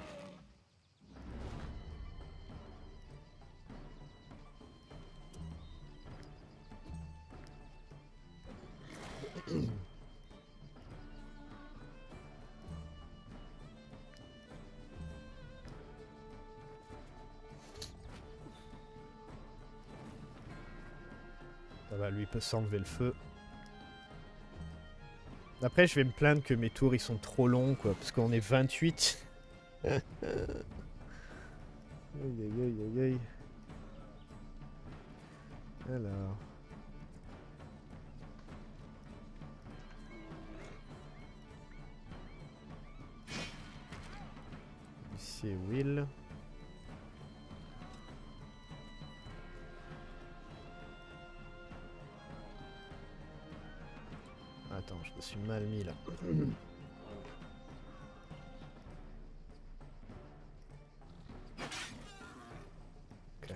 Ça va, lui peut s'enlever le feu. Après, je vais me plaindre que mes tours ils sont trop longs, quoi, parce qu'on est vingt-huit. Aïe aïe aïe aïe aïe. Alors. Ici est Will. Attends, je me suis mal mis là. Ok.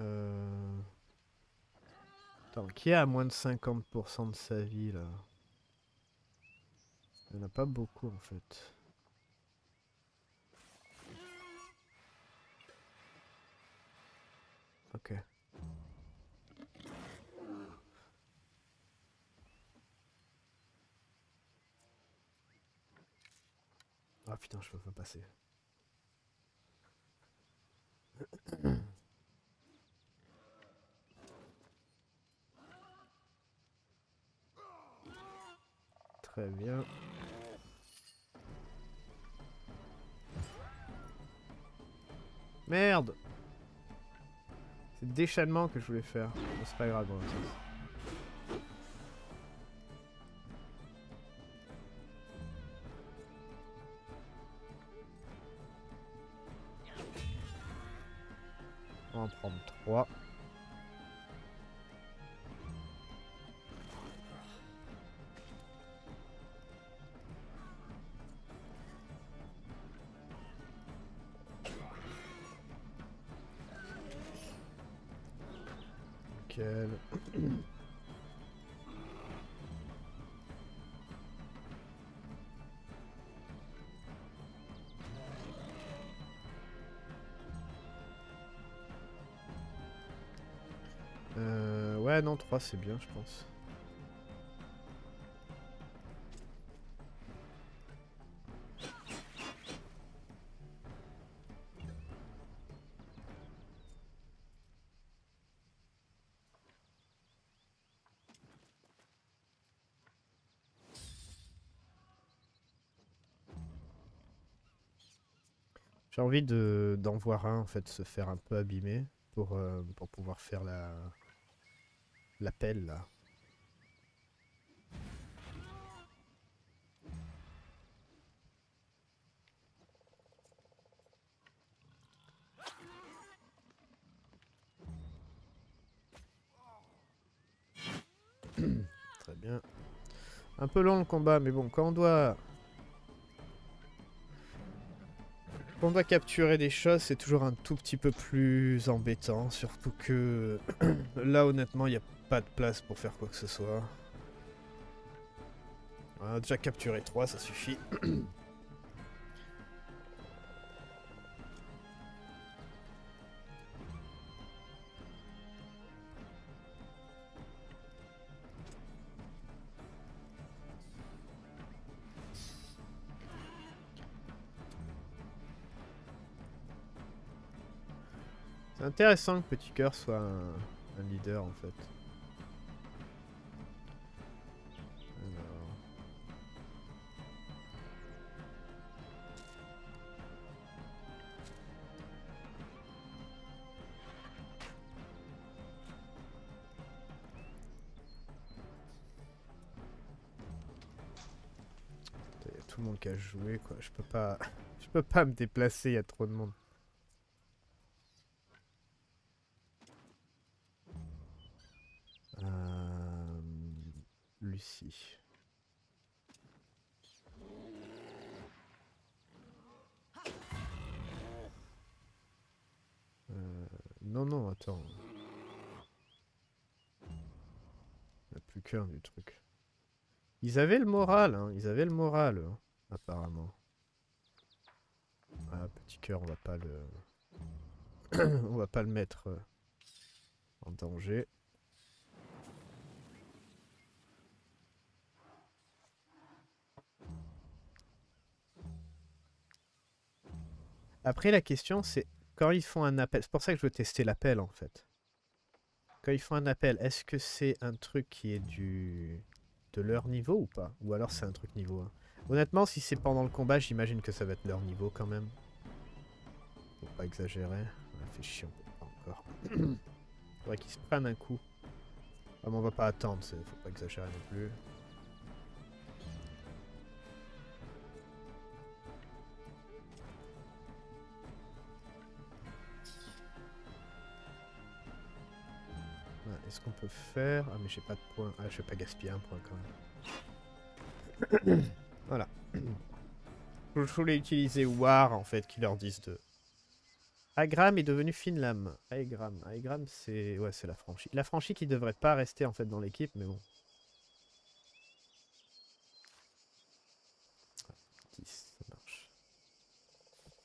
Euh... Attends, qui a à moins de cinquante pour cent de sa vie là? Il n'y en a pas beaucoup en fait. Ok. Ah putain, je peux pas passer. Très bien. Merde! C'est déchaînement que je voulais faire. C'est pas grave, bon, ça. On va en prendre trois. Nickel. Ah non, trois c'est bien je pense. J'ai envie de d'en voir un en fait se faire un peu abîmer pour, euh, pour pouvoir faire la... La pelle là. Très bien. Un peu long le combat, mais bon, quand on doit... Quand on doit capturer des choses, c'est toujours un tout petit peu plus embêtant, surtout que là honnêtement, il n'y a pas de place pour faire quoi que ce soit. On a déjà capturé trois, ça suffit. C'est intéressant que Petit Cœur soit un, un leader en fait. tout le monde qui a joué, quoi. Je peux pas... Je peux pas me déplacer, il y a trop de monde. Euh... Lucie... Euh... Non, non, attends... Il n'y a plus qu'un du truc. Ils avaient le moral, hein. Ils avaient le moral, hein, apparemment. Ah, petit cœur, on va pas le... on va pas le mettre euh, en danger. Après, la question, c'est quand ils font un appel... C'est pour ça que je veux tester l'appel, en fait. Quand ils font un appel, est-ce que c'est un truc qui est du... de leur niveau ou pas? Ou alors c'est un truc niveau un. Honnêtement, si c'est pendant le combat, j'imagine que ça va être leur niveau quand même. Faut pas exagérer. On a fait chier, on peut pas encore. Faudrait qu'ils se prennent un coup. Ah, mais on va pas attendre, faut pas exagérer non plus. Est-ce qu'on peut faire... Ah mais j'ai pas de points. Ah je vais pas gaspiller un point quand même. Voilà. Je voulais utiliser War en fait, qui leur disent de... Agram est devenu Finlam. Agram, Agram c'est... Ouais c'est la franchie. La franchie qui devrait pas rester en fait dans l'équipe, mais bon. dix, ça marche.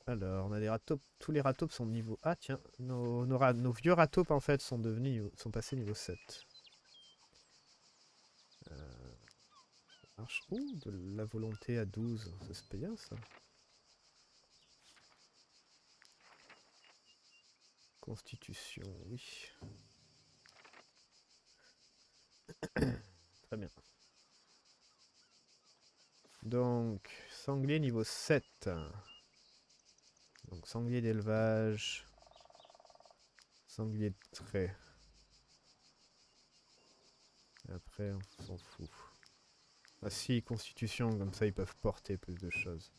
Alors on a des ratopes. Tous les ratopes sont niveau... Ah tiens, nos, nos, ra... nos vieux ratopes en fait sont devenus, sont passés niveau sept. Euh... Ça marche. Ouh, de la volonté à douze, ça se paye bien ça. Constitution, oui. Très bien. Donc, sanglier niveau sept. Donc sanglier d'élevage, sanglier de trait. Et après on s'en fout. Ah si, constitution, comme ça ils peuvent porter plus de choses.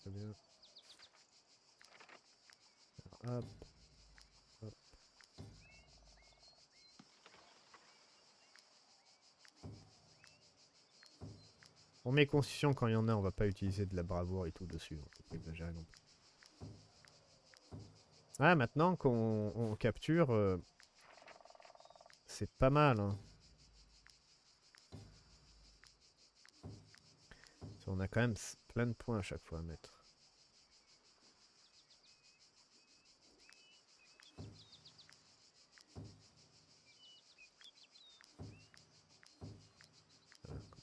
Très bien. Alors, hop. On met constitution quand il y en a, on va pas utiliser de la bravoure et tout dessus, on peut pas exagérer non plus. Ah, maintenant qu'on on capture, euh, c'est pas mal. Hein. On a quand même plein de points à chaque fois à mettre.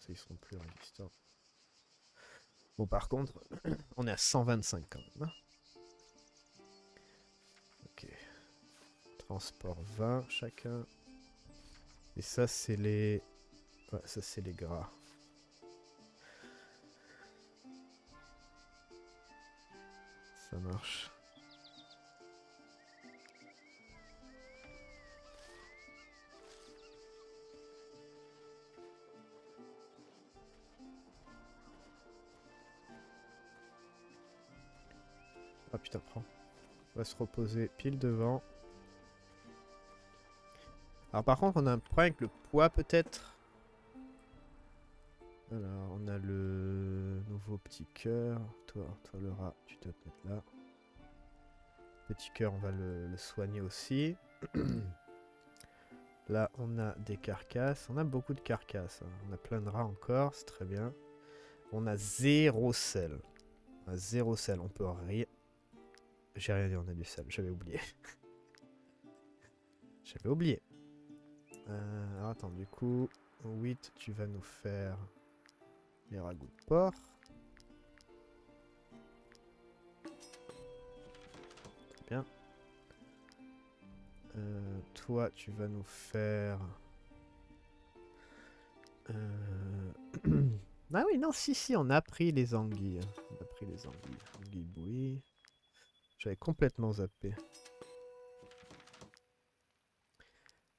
Ils seront plus résistants. Bon, par contre, on est à cent vingt-cinq quand même. Hein, ok. Transport vingt chacun. Et ça, c'est les... Ouais, ça, c'est les gras. Ça marche. Ah putain, prends. On va se reposer pile devant. Alors par contre, on a un problème avec le poids peut-être. Alors, on a le nouveau petit cœur. Toi, toi le rat, tu te pètes là. Petit cœur, on va le, le soigner aussi. Là, on a des carcasses. On a beaucoup de carcasses. Hein. On a plein de rats encore, c'est très bien. On a zéro sel. On a zéro sel, on peut rien... J'ai rien dit, on a du sel, j'avais oublié. J'avais oublié. Euh, alors attends, du coup, huit, tu vas nous faire les ragoûts de porc. Très bien. Euh, toi, tu vas nous faire... Euh... ah oui, non, si, si, on a pris les anguilles. On a pris les anguilles. Anguilles bouillies. J'avais complètement zappé.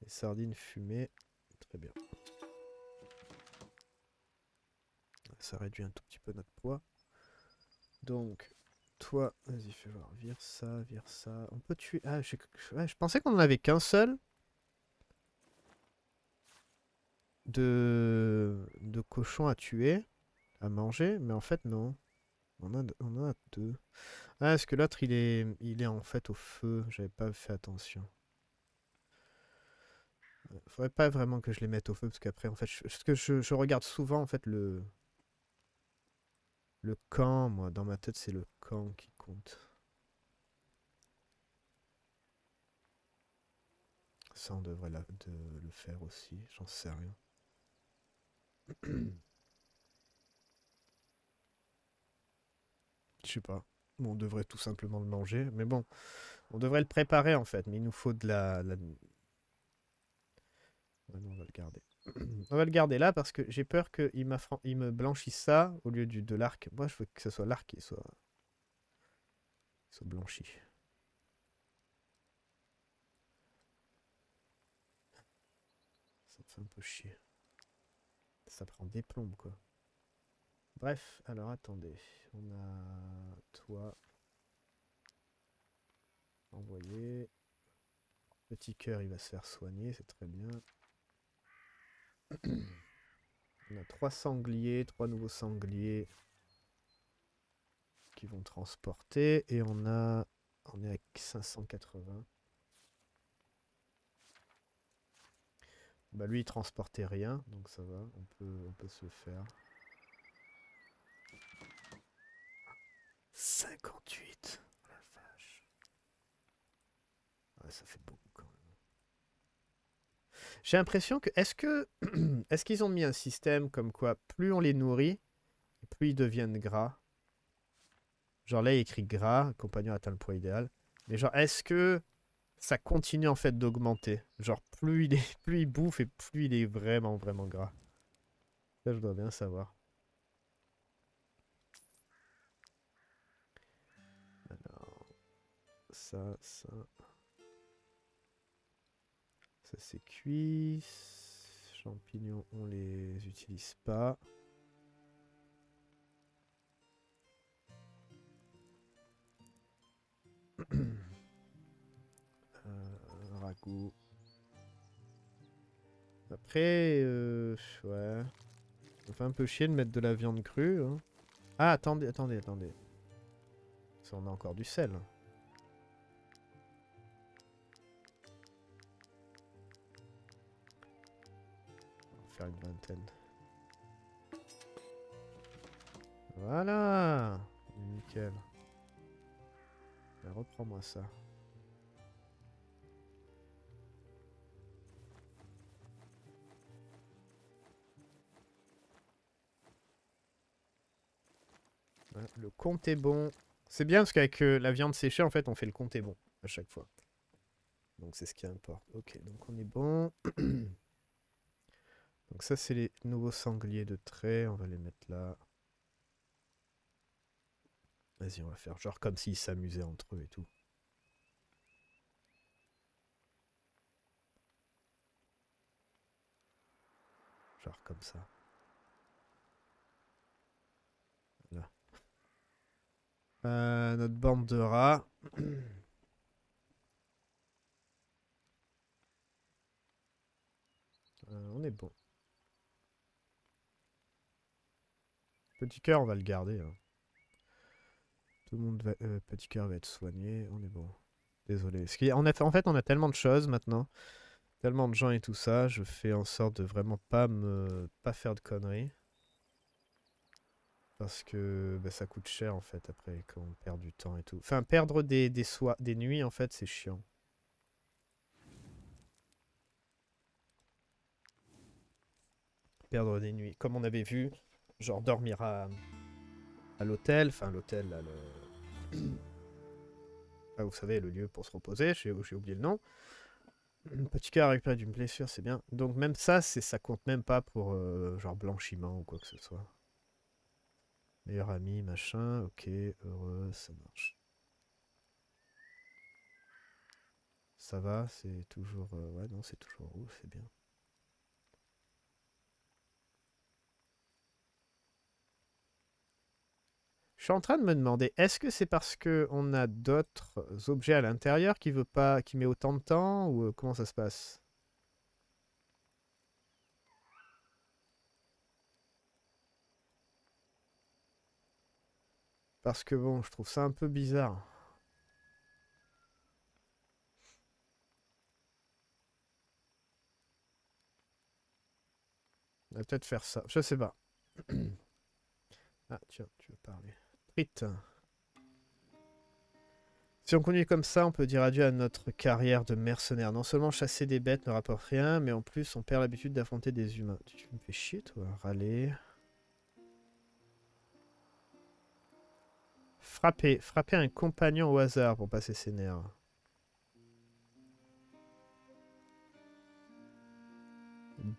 sardines fumées. Très bien. Ça réduit un tout petit peu notre poids. Donc, toi, vas-y, fais voir. Vire ça, vire ça. On peut tuer... Ah, je, ouais, je pensais qu'on en avait qu'un seul. De... de cochons à tuer, à manger. Mais en fait, non. On en a, on a deux. Ah, est-ce que l'autre, il est, il est en fait au feu. J'avais pas fait attention. Faudrait pas vraiment que je les mette au feu, parce qu'après, en fait, je, parce que je, je regarde souvent, en fait, le... Le camp, moi, dans ma tête, c'est le camp qui compte. Ça, on devrait la, de, le faire aussi, j'en sais rien. Je sais pas. Bon, on devrait tout simplement le manger, mais bon, on devrait le préparer, en fait, mais il nous faut de la... la... Ouais, non, on va le garder. On va le garder là parce que j'ai peur qu'il me blanchisse ça au lieu du, de l'arc. Moi, je veux que ce soit l'arc qui soit, soit blanchi. Ça me fait un peu chier. Ça prend des plombes, quoi. Bref, alors attendez. On a toi. Envoyé. Petit cœur, il va se faire soigner, c'est très bien. On a trois sangliers, trois nouveaux sangliers qui vont transporter et on a, on est à cinq cent quatre-vingts. Bah lui il transportait rien, donc ça va, on peut, on peut se le faire. cinquante-huit, oh la vache. Ouais, ça fait beaucoup quand même. J'ai l'impression que... Est-ce que est-ce qu'ils ont mis un système comme quoi plus on les nourrit, plus ils deviennent gras? Genre là, il écrit gras, compagnon atteint le poids idéal. Mais genre, est-ce que ça continue en fait d'augmenter? Genre, plus il, est, plus il bouffe et plus il est vraiment, vraiment gras. Ça, je dois bien savoir. Alors, ça, ça... Ça c'est cuit. Champignons, on les utilise pas. euh, ragoût. Après, euh, ouais. Ça fait un peu chier de mettre de la viande crue. Hein. Ah, attendez, attendez, attendez. Parce qu'on a encore du sel. Une vingtaine. Voilà. Nickel. Reprends-moi ça. Voilà, le compte est bon. C'est bien parce qu'avec euh, la viande séchée, en fait, on fait le compte est bon à chaque fois. Donc c'est ce qui importe. Ok, donc on est bon. Donc ça, c'est les nouveaux sangliers de trait. On va les mettre là. Vas-y, on va faire genre comme s'ils s'amusaient entre eux et tout. Genre comme ça. Voilà. Euh, notre bande de rats. euh, on est bon. Petit cœur, on va le garder. Hein. Tout le monde va... Euh, petit cœur va être soigné. On est bon. Désolé. Parce qu'on a... En fait, on a tellement de choses maintenant. Tellement de gens et tout ça. Je fais en sorte de vraiment pas me... Pas faire de conneries. Parce que bah, ça coûte cher, en fait, après, quand on perd du temps et tout. Enfin, perdre des, des, so... des nuits, en fait, c'est chiant. Perdre des nuits. Comme on avait vu... Genre dormir à, à l'hôtel, enfin l'hôtel, là, le... Enfin, vous savez, le lieu pour se reposer, j'ai oublié le nom. Petit cas à récupérer d'une blessure, c'est bien. Donc même ça, ça compte même pas pour euh, genre blanchiment ou quoi que ce soit. Meilleur ami, machin, ok, heureux, ça marche. Ça va, c'est toujours... Euh, ouais, non, c'est toujours rouge, c'est bien. Je suis en train de me demander, est-ce que c'est parce qu'on a d'autres objets à l'intérieur qui veut pas, qui met autant de temps, ou euh, comment ça se passe? Parce que bon, je trouve ça un peu bizarre. On va peut-être faire ça, je sais pas. Ah tiens, tu veux parler. Prit. Si on continue comme ça, on peut dire adieu à notre carrière de mercenaire. Non seulement chasser des bêtes ne rapporte rien, mais en plus on perd l'habitude d'affronter des humains. Tu me fais chier toi, râler. Frapper. Frapper un compagnon au hasard pour passer ses nerfs.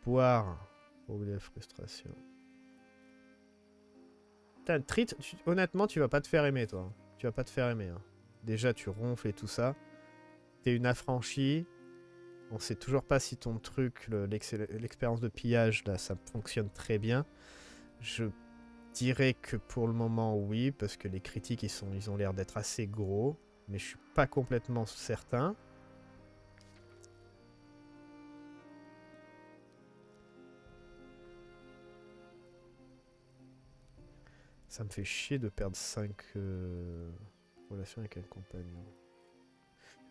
Boire. Pour oublier la frustration. Putain, Trit, tu, honnêtement, tu vas pas te faire aimer, toi. Tu vas pas te faire aimer. Hein. Déjà, tu ronfles et tout ça. T'es une affranchie. On sait toujours pas si ton truc, l'expérience de pillage, là, ça fonctionne très bien. Je dirais que pour le moment, oui, parce que les critiques, ils, sont, ils ont l'air d'être assez gros. Mais je suis pas complètement certain. Ça me fait chier de perdre cinq euh, relations avec un compagnon.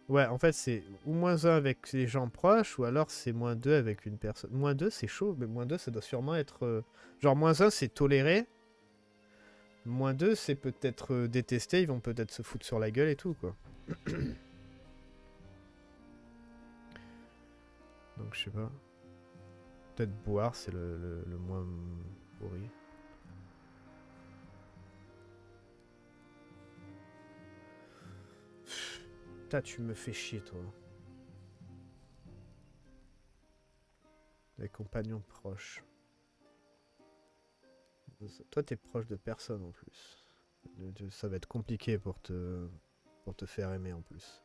Ouais, en fait, c'est ou moins un avec les gens proches, ou alors c'est moins deux avec une personne. Moins deux, c'est chaud, mais moins deux, ça doit sûrement être... Euh... Genre, moins un, c'est toléré. Moins deux, c'est peut-être euh, détesté, ils vont peut-être se foutre sur la gueule et tout, quoi. Donc, je sais pas. Peut-être boire, c'est le, le, le moins horrible. Putain, tu me fais chier, toi. Les compagnons proches. Toi, t'es proche de personne, en plus. Ça va être compliqué pour te, pour te faire aimer, en plus.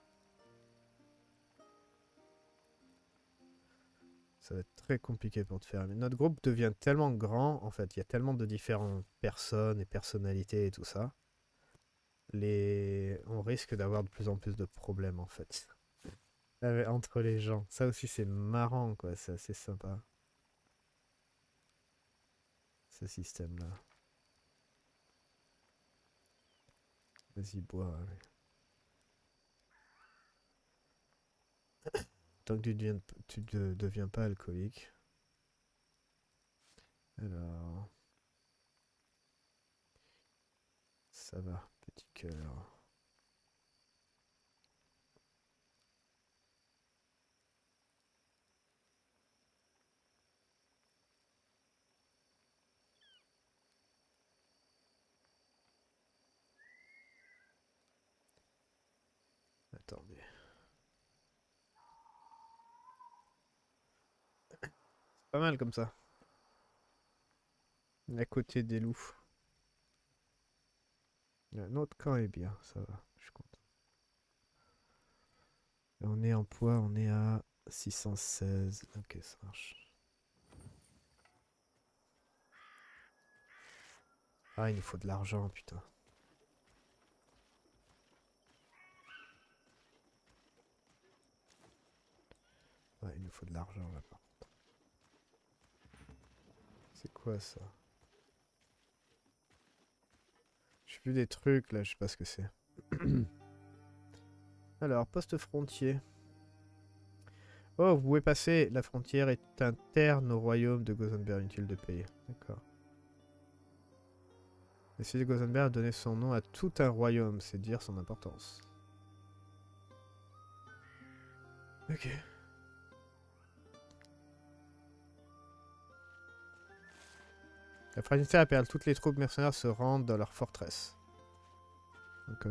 Ça va être très compliqué pour te faire aimer. Notre groupe devient tellement grand, en fait. Il y a tellement de différentes personnes et personnalités et tout ça. Les... On risque d'avoir de plus en plus de problèmes en fait entre les gens. Ça aussi c'est marrant quoi, c'est assez sympa ce système là. Vas-y bois. Allez. Tant que tu deviens, tu de, deviens pas alcoolique. Alors ça va. Petit cœur. Attendez. C'est pas mal comme ça. À côté des loups. Notre camp est bien, ça va, je suis content. Et on est en poids, on est à six cent seize. Ok, ça marche. Ah, il nous faut de l'argent, putain. Ouais, il nous faut de l'argent là par contre. C'est quoi ça? J'ai plus des trucs là, je sais pas ce que c'est. Alors, poste frontier. Oh, vous pouvez passer. La frontière est interne au royaume de Gosenberg, inutile de payer. D'accord. La cité de Gosenberg a donné son nom à tout un royaume, c'est dire son importance. Ok. La fragilité appelle toutes les troupes mercenaires se rendent dans leur forteresse. Ok.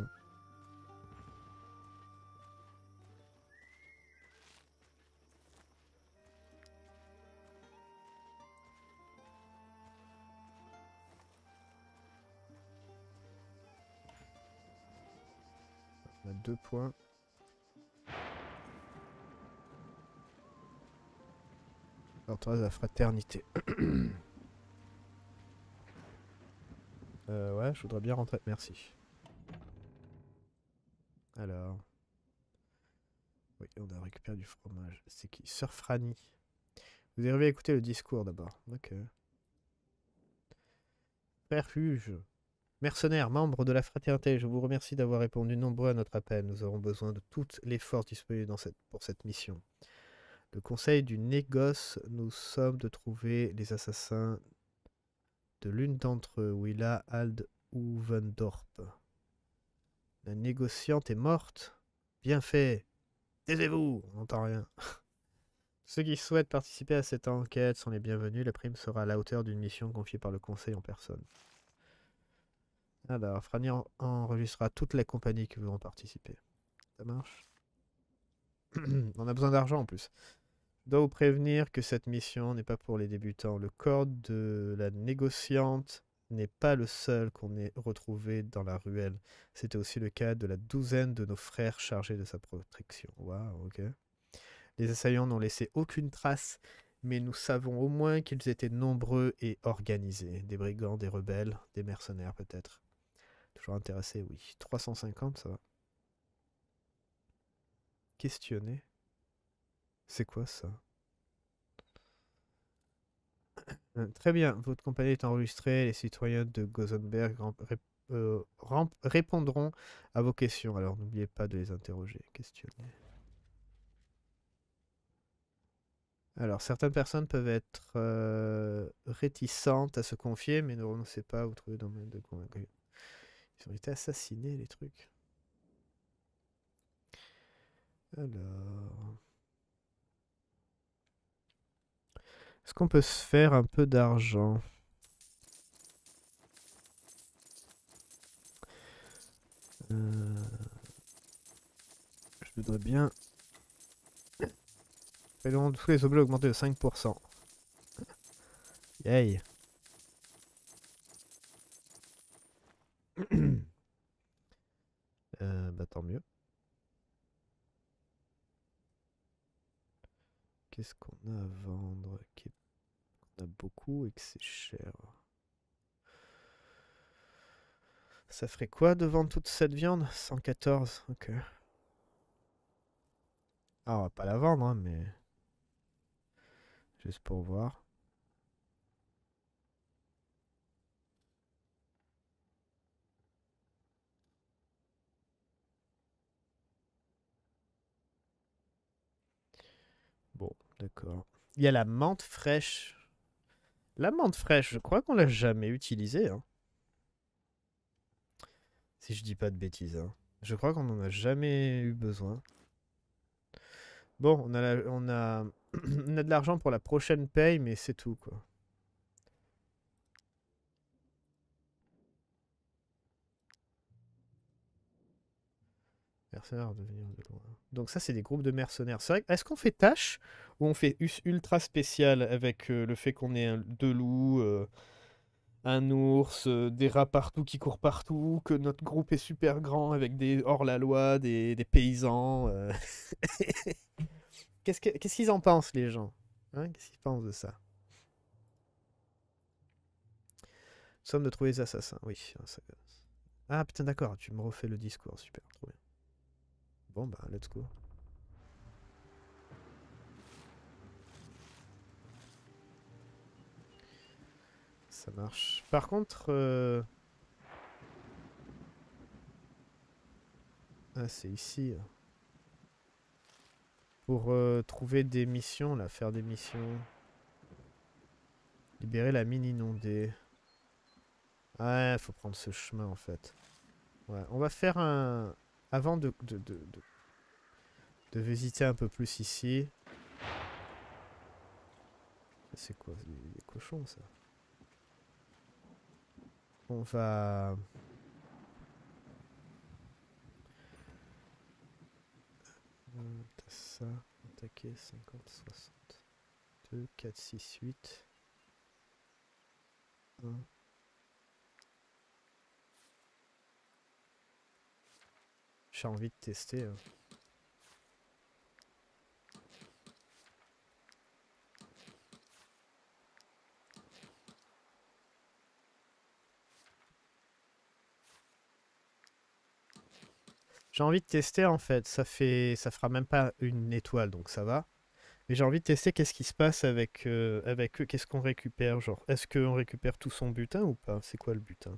On a deux points. forteresse de la fraternité. euh, ouais, je voudrais bien rentrer. Merci. Alors. Oui, on a récupéré du fromage. C'est qui? Sœur Franny. Vous arrivez à écouter le discours d'abord. Ok. Frère Hugues, mercenaire, membre de la fraternité, je vous remercie d'avoir répondu nombreux à notre appel. Nous aurons besoin de toutes les forces disponibles dans cette, pour cette mission. Le conseil du négoce, nous sommes de trouver les assassins de l'une d'entre eux, Willa Ald-Uwendorp. La négociante est morte. Bien fait. Taisez-vous, on n'entend rien. Ceux qui souhaitent participer à cette enquête sont les bienvenus. La prime sera à la hauteur d'une mission confiée par le conseil en personne. Alors, Franny en enregistrera toute la compagnie qui voudront participer. Ça marche. On a besoin d'argent en plus. Je dois vous prévenir que cette mission n'est pas pour les débutants. Le corps de la négociante n'est pas le seul qu'on ait retrouvé dans la ruelle. C'était aussi le cas de la douzaine de nos frères chargés de sa protection. Waouh, ok. Les assaillants n'ont laissé aucune trace, mais nous savons au moins qu'ils étaient nombreux et organisés. Des brigands, des rebelles, des mercenaires peut-être. Toujours intéressé, oui. trois cent cinquante, ça va. Questionner. C'est quoi ça? Très bien, votre compagnie est enregistrée. Les citoyens de Gosenberg rép euh, répondront à vos questions. Alors n'oubliez pas de les interroger. Questionner. Alors, certaines personnes peuvent être euh, réticentes à se confier, mais ne renoncez pas à vous trouver dans le domaine de convaincre. Ils ont été assassinés, les trucs. Alors... Est-ce qu'on peut se faire un peu d'argent? euh... Je voudrais bien... Tous les objets augmentés de cinq pour cent. Yay. euh, bah tant mieux. Qu'est-ce qu'on a à vendre? On a beaucoup et que c'est cher. Ça ferait quoi de vendre toute cette viande? cent quatorze, ok. Ah, on va pas la vendre, hein, mais... Juste pour voir. Bon, d'accord. Il y a la menthe fraîche. La menthe fraîche, je crois qu'on l'a jamais utilisée. Hein. Si je dis pas de bêtises. Hein. Je crois qu'on en a jamais eu besoin. Bon, on a, la, on a, on a de l'argent pour la prochaine paye, mais c'est tout, quoi. Mercenaires de venir de loin. Donc ça, c'est des groupes de mercenaires. C'est vrai, est-ce qu'on fait tâche ou on fait ultra spécial avec euh, le fait qu'on ait un, deux loups, euh, un ours, euh, des rats partout qui courent partout, que notre groupe est super grand avec des hors-la-loi, des, des paysans euh... Qu'est-ce qu'ils qu'est-ce qu'ils en pensent, les gens, hein? Qu'est-ce qu'ils pensent de ça? Nous sommes de trouver les assassins. Oui. Ça... Ah, putain, d'accord. Tu me refais le discours. Super. Trop bien. Bon, bah, let's go. Ça marche. Par contre... Euh... Ah, c'est ici. Hein. Pour euh, trouver des missions, là, faire des missions. Libérer la mine inondée. Ouais, faut prendre ce chemin en fait. Ouais, on va faire un... Avant de, de, de, de, de visiter un peu plus ici. C'est quoi, des cochons ça? On va... Hum. Ça, attaquer cinquante, soixante-deux, quatre, six, huit, un. J'ai envie de tester. Hein. J'ai envie de tester en fait, ça fait, ça fera même pas une étoile donc ça va. Mais j'ai envie de tester qu'est-ce qui se passe avec, euh, avec eux, qu'est-ce qu'on récupère, genre est-ce qu'on récupère tout son butin ou pas? C'est quoi le butin?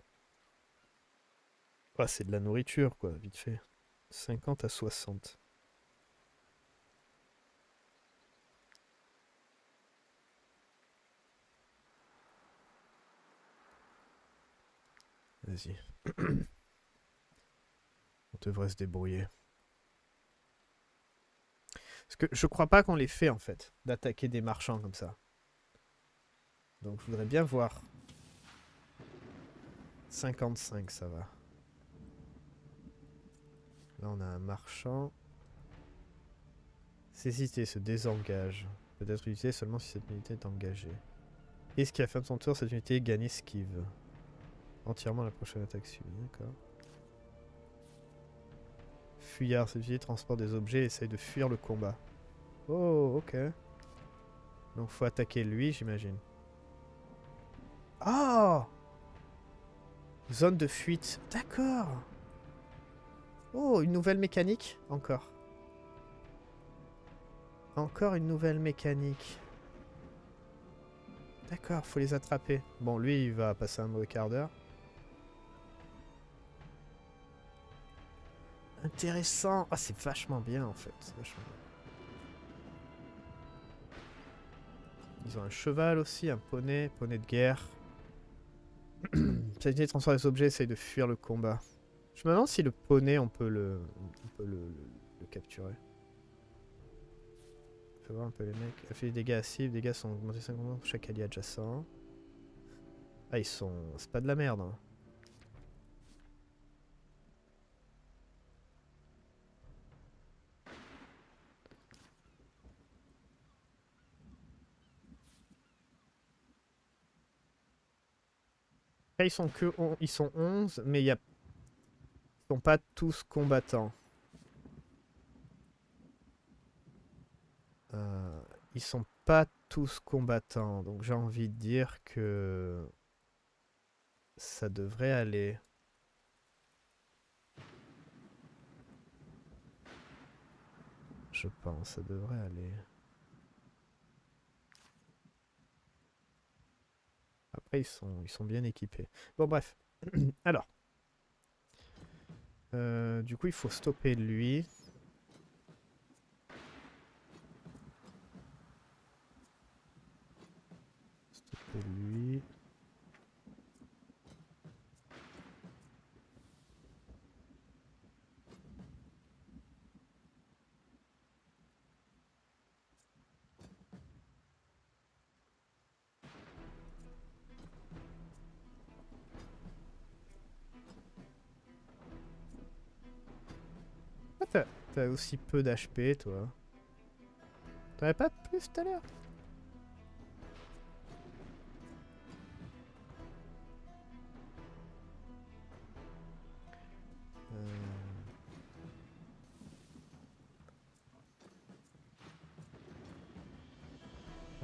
Ah, c'est de la nourriture quoi, vite fait. cinquante à soixante. Vas-y. On devrait se débrouiller. Parce que je crois pas qu'on les fait en fait, d'attaquer des marchands comme ça. Donc je voudrais bien voir. cinquante-cinq, ça va. Là on a un marchand. Cécité se désengage. Peut être utilisé seulement si cette unité est engagée. Est-ce qu'à la fin de son tour, cette unité gagne esquive? Entièrement la prochaine attaque subie, d'accord. Fuyard, cette unité transporte des objets et essaye de fuir le combat. Oh, ok. Donc faut attaquer lui, j'imagine. Ah! Zone de fuite, d'accord. Oh, une nouvelle mécanique? Encore. Encore une nouvelle mécanique. D'accord, faut les attraper. Bon, lui, il va passer un mauvais quart d'heure. Intéressant. Ah, oh, c'est vachement bien, en fait. Vachement bien. Ils ont un cheval aussi, un poney, poney de guerre. Cette idée transforme les objets, essaye de fuir le combat. Je me demande si le poney, on peut le, on peut le, le, le capturer. Faut voir un peu les mecs. A fait des dégâts à cible, les dégâts sont augmentés cinquante pour chaque allié adjacent. Ah, ils sont... C'est pas de la merde. Hein. Là, ils sont que... On... Ils sont onze, mais il y a... Ils sont pas tous combattants. Euh, ils sont pas tous combattants, donc j'ai envie de dire que ça devrait aller. Je pense, ça devrait aller. Après, ils sont, ils sont bien équipés. Bon, bref. Alors. Euh, du coup, il faut stopper lui. Lui. Ah, t'as aussi peu d'H P toi. T'en avais pas plus tout à l'heure?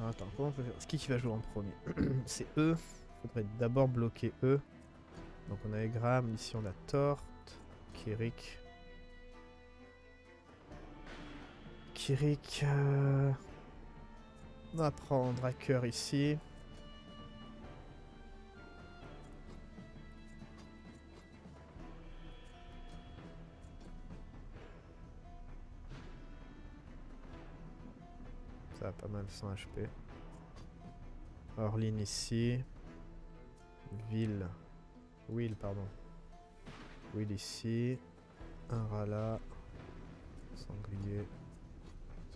Attends, comment on peut faire? C'est qui qui va jouer en premier? C'est eux. Il faudrait d'abord bloquer eux. Donc on a Egram, ici on a Torte, Kirik. Kirik... Euh... On va prendre à cœur ici. Ça a pas mal cent H P. Orline ici. Ville. Will, pardon. Will ici. Un rat là. Sanglier.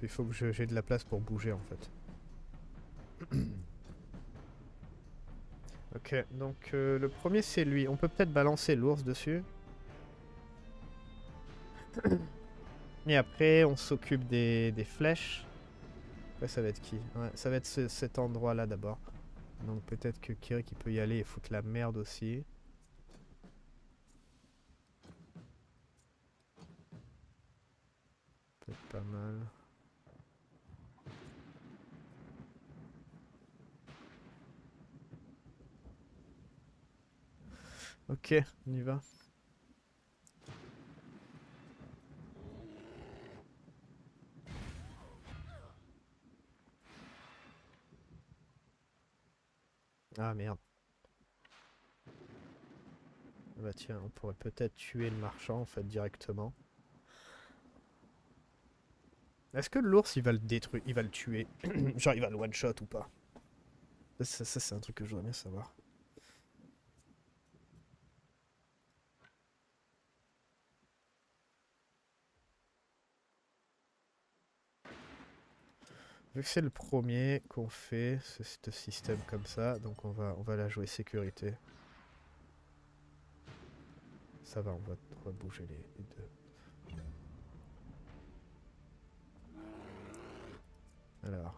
Il faut que j'ai de la place pour bouger en fait. Ok, donc euh, le premier c'est lui. On peut peut-être balancer l'ours dessus. Et après on s'occupe des, des flèches. Ouais, ça va être qui? Ouais, ça va être ce, cet endroit-là d'abord. Donc peut-être que Kirik il peut y aller et foutre la merde aussi. Peut-être pas mal. Ok, on y va. Ah merde. Bah tiens, on pourrait peut-être tuer le marchand en fait directement. Est-ce que l'ours il va le détruire, il va le tuer? Genre il va le one-shot ou pas? Ça, ça, ça c'est un truc que je voudrais bien savoir. Vu que c'est le premier qu'on fait, c'est ce système comme ça, donc on va on va la jouer sécurité. Ça va, on va, on va bouger les, les deux. Alors.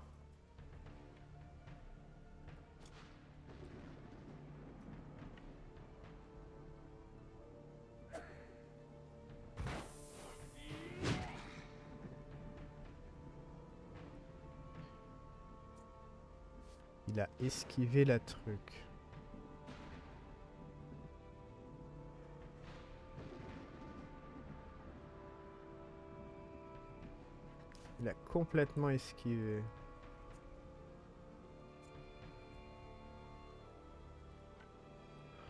Il a esquivé la truc. Il a complètement esquivé.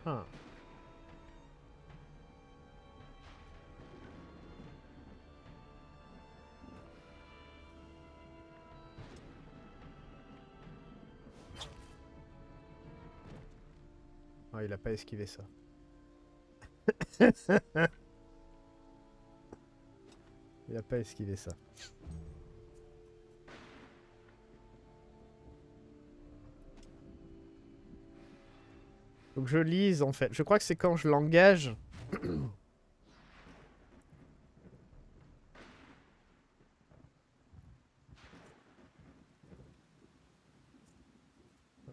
Huh. Oh, il a pas esquivé ça. Il a pas esquivé ça. Donc je lise en fait. Je crois que c'est quand je l'engage.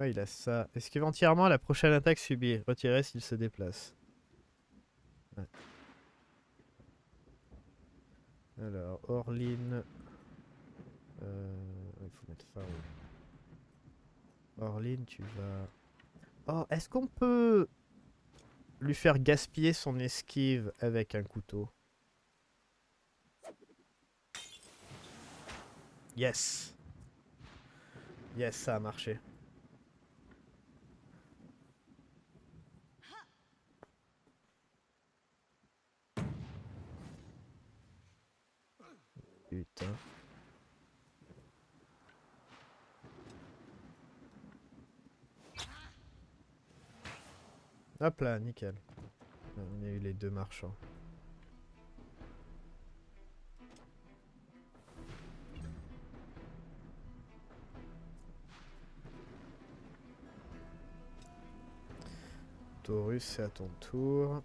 Ouais, il a ça. Esquive entièrement la prochaine attaque subie. Retirez s'il se déplace. Ouais. Alors, Orline. Euh, il faut mettre ça. Ouais. Orline, tu vas. Oh, est-ce qu'on peut lui faire gaspiller son esquive avec un couteau? Yes. Yes, ça a marché. Putain. Hop là, nickel. On a eu les deux marchands. Taurus, c'est à ton tour.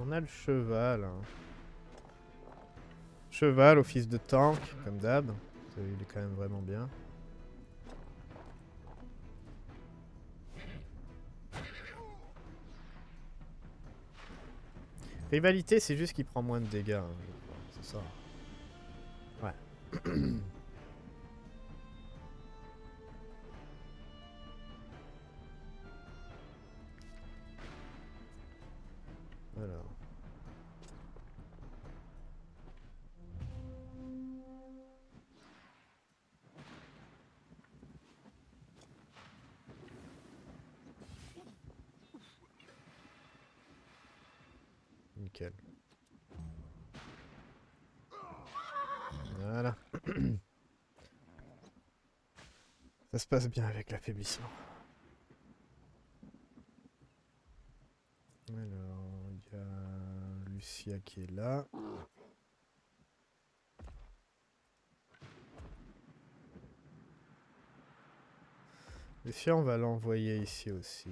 On a le cheval. Hein. Cheval, office de tank, comme d'hab. Il est quand même vraiment bien. Rivalité, c'est juste qu'il prend moins de dégâts. Hein. C'est ça. Ouais. Voilà. Ça se passe bien avec l'affaiblissement. Alors, il y a Lucia qui est là. Lucia, on va l'envoyer ici aussi.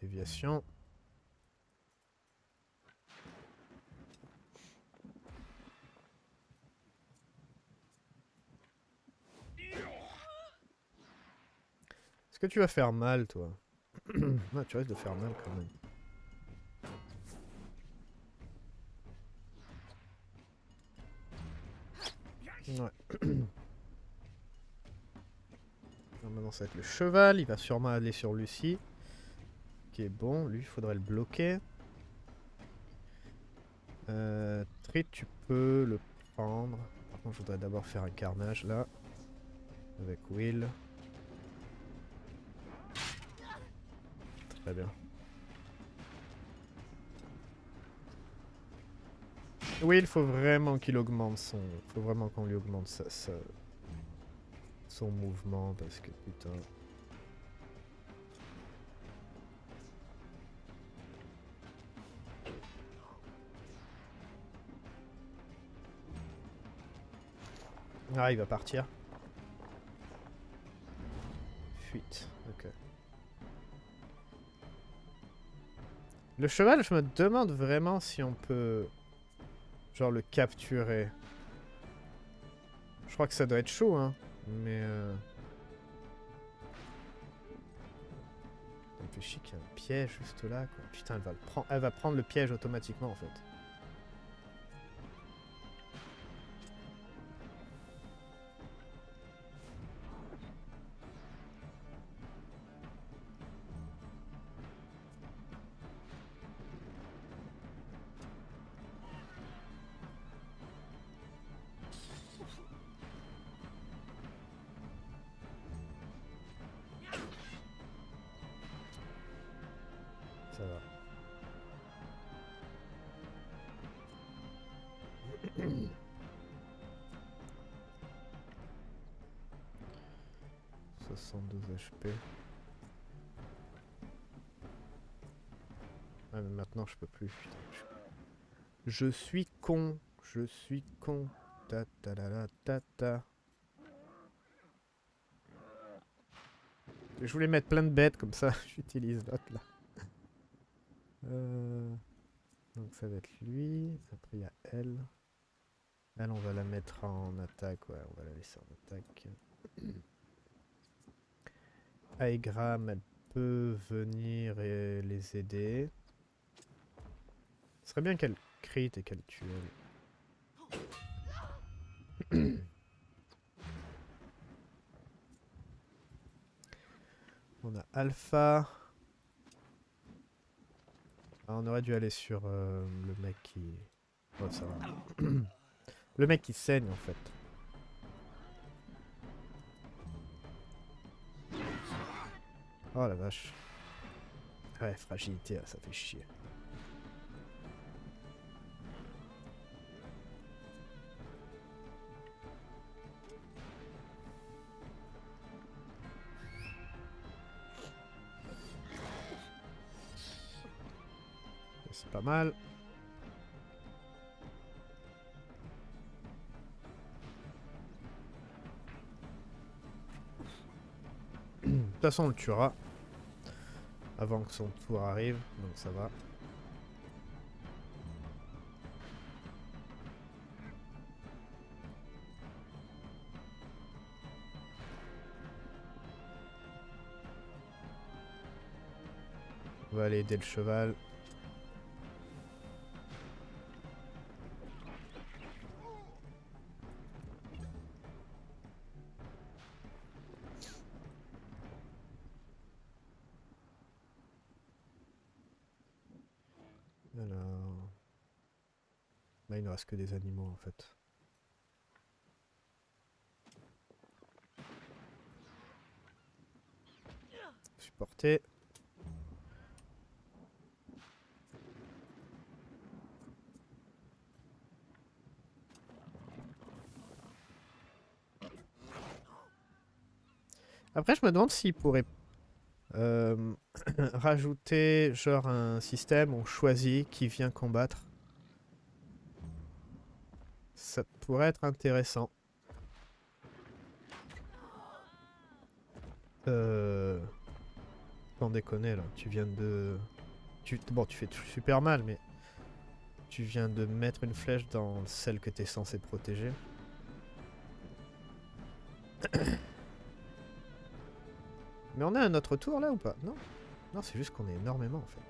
Déviation. Est-ce que tu vas faire mal, toi? Ah, tu risques de faire mal quand même. Ouais. Alors maintenant ça va être le cheval, il va sûrement aller sur Lucie. Qui est bon, lui il faudrait le bloquer. Euh, Trit, tu peux le prendre. Par contre je voudrais d'abord faire un carnage là. Avec Will. Très bien. Oui, il faut vraiment qu'il augmente son... faut vraiment qu'on lui augmente sa, sa... son mouvement parce que putain... Ah, il va partir. Fuite, ok. Le cheval, je me demande vraiment si on peut... genre le capturer. Je crois que ça doit être chaud, hein. Mais... Euh... ça me fait chier qu'il y a un piège juste là, quoi. Putain, elle va, le prendre... elle va prendre le piège automatiquement, en fait. soixante-douze H P. Ah mais maintenant je peux plus. Je suis con, je suis con. Ta ta la la ta ta. Je voulais mettre plein de bêtes comme ça. J'utilise l'autre là. Euh, donc ça va être lui. Après il y a elle. Elle on va la mettre en attaque. Ouais, on va la laisser en attaque. Aigram, elle peut venir et les aider. Ce serait bien qu'elle crit et qu'elle tue. On a Alpha. Ah, on aurait dû aller sur euh, le mec qui... Oh, ça va. Le mec qui saigne en fait. Oh la vache. Ouais, fragilité, là, ça fait chier. C'est pas mal. De toute façon, on le tuera. Avant que son tour arrive, donc ça va. On va aller aider le cheval. Que des animaux en fait. Supporter. Après je me demande s'il pourrait euh, rajouter genre un système où on choisit qui vient combattre. Ça pourrait être intéressant. Euh, Sans déconner là, tu viens de... Tu... Bon, tu fais super mal, mais... Tu viens de mettre une flèche dans celle que t'es censé protéger. Mais on a un autre tour là ou pas? Non. Non, c'est juste qu'on est énormément en fait.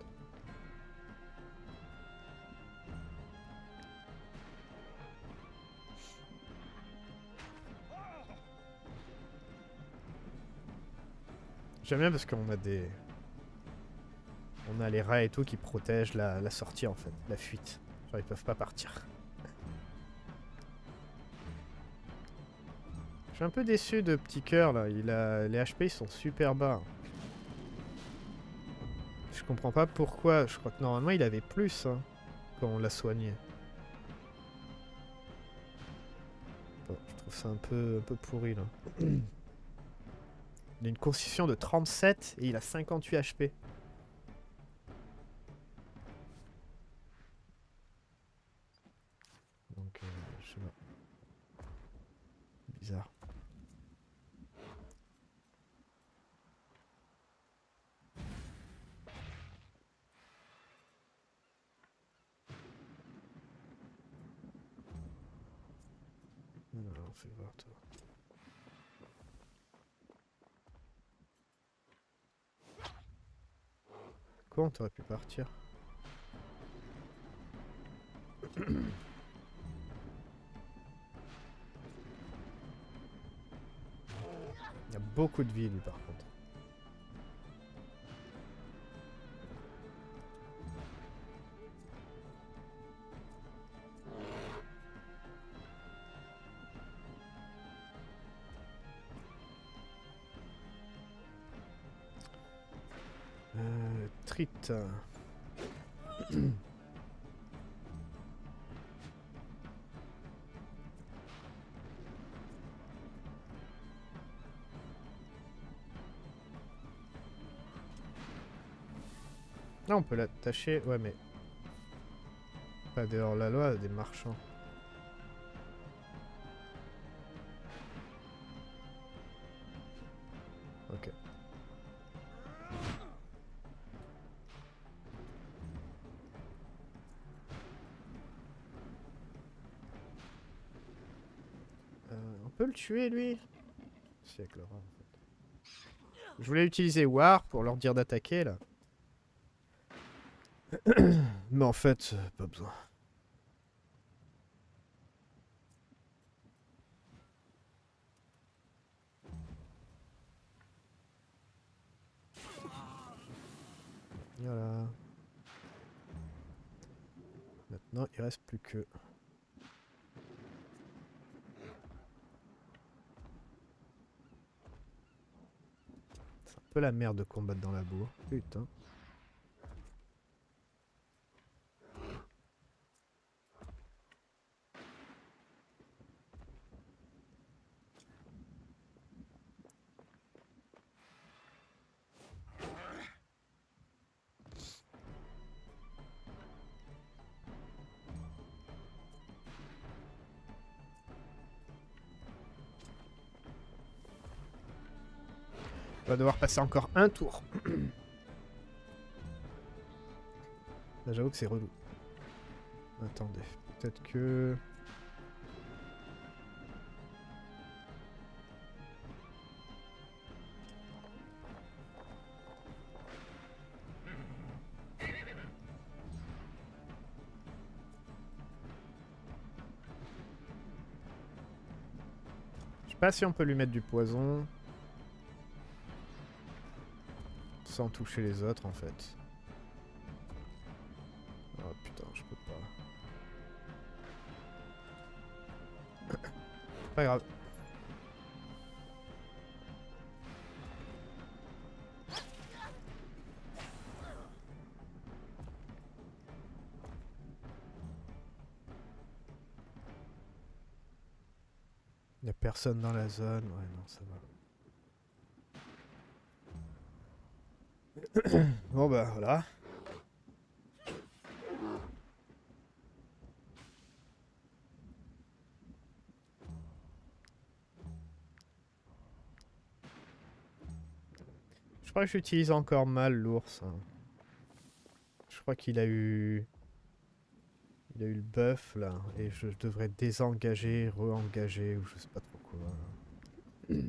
J'aime bien parce qu'on a des... On a les rats et tout qui protègent la, la sortie en fait, la fuite. Genre ils peuvent pas partir. Je suis un peu déçu de Petit Cœur là, il a... les H P ils sont super bas. Je comprends pas pourquoi, je crois que normalement il avait plus hein, quand on l'a soigné. Bon, je trouve ça un peu, un peu pourri là. Il a une constitution de trente-sept et il a cinquante-huit H P. Donc, euh, je sais pas. Bizarre. Non, on fait voir toi. On aurait pu partir. Il y a beaucoup de vie lui par contre. Là on peut l'attacher, ouais mais pas dehors la loi des marchands. Ok. Le tuer lui. C'est avec le rat, en fait. Je voulais utiliser War pour leur dire d'attaquer là. Mais en fait, pas besoin. Voilà. Maintenant, il reste plus que... la merde de combattre dans la bourre, putain. On va devoir passer encore un tour. Là j'avoue que c'est relou. Attendez, peut-être que... Je sais pas si on peut lui mettre du poison. Sans toucher les autres en fait. Oh putain, je peux pas. Pas grave. Y'a personne dans la zone, ouais non ça va. Bon bah voilà. Je crois que j'utilise encore mal l'ours. Je crois qu'il a eu... Il a eu le bœuf là, et je devrais désengager, re-engager, ou je sais pas trop quoi. Mmh.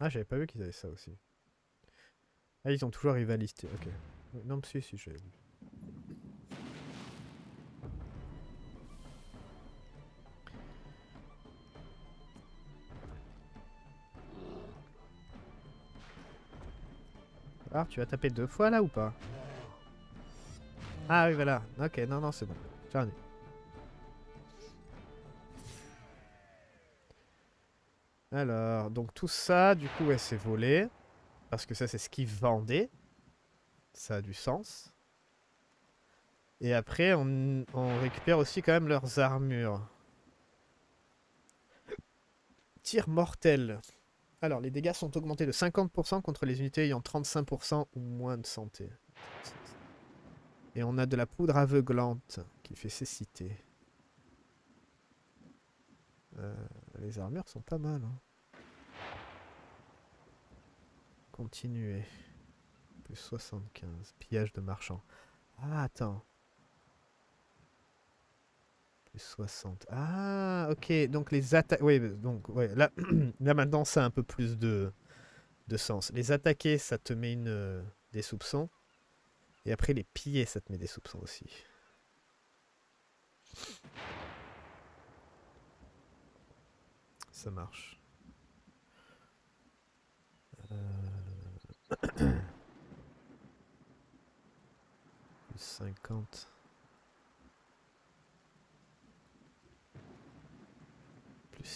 Ah, j'avais pas vu qu'ils avaient ça aussi. Ah, ils ont toujours rivalisé, ok. Non, mais si, si, j'avais vu. Alors, tu vas taper deux fois là ou pas? Ah oui, voilà. Ok, non, non, c'est bon. J'en ai. Alors, donc tout ça, du coup, ouais, c'est volé. Parce que ça, c'est ce qu'ils vendaient. Ça a du sens. Et après, on, on récupère aussi quand même leurs armures. Tir mortel. Alors, les dégâts sont augmentés de cinquante pour cent contre les unités ayant trente-cinq pour cent ou moins de santé. Et on a de la poudre aveuglante qui fait cécité. Euh, les armures sont pas mal. Hein. Continuez. Plus soixante-quinze. Pillage de marchands. Ah, attends. soixante. Ah, ok. Donc les attaques... Oui, donc ouais, là, là maintenant ça a un peu plus de, de sens. Les attaquer, ça te met une, euh, des soupçons. Et après les piller, ça te met des soupçons aussi. Ça marche. Euh... cinquante.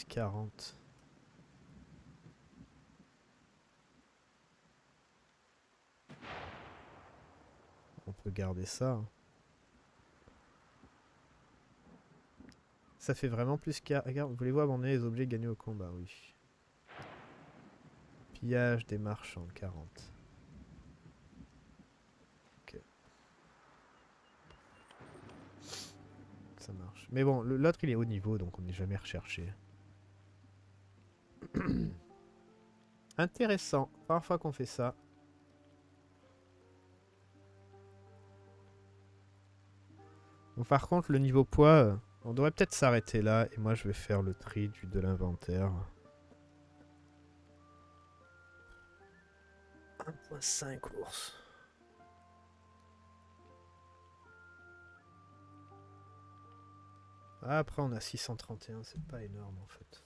quarante. On peut garder ça. Ça fait vraiment plus quarante. Vous voulez voir abandonner les objets gagnés au combat, oui. Pillage des marchands, quarante. Ok. Ça marche. Mais bon, l'autre il est haut niveau, donc on n'est jamais recherché. Intéressant, première fois qu'on fait ça. Bon, par contre le niveau poids, euh, on devrait peut-être s'arrêter là et moi je vais faire le tri du, de l'inventaire. un virgule cinq ours. Ah, après on a six cent trente et un, c'est pas énorme en fait.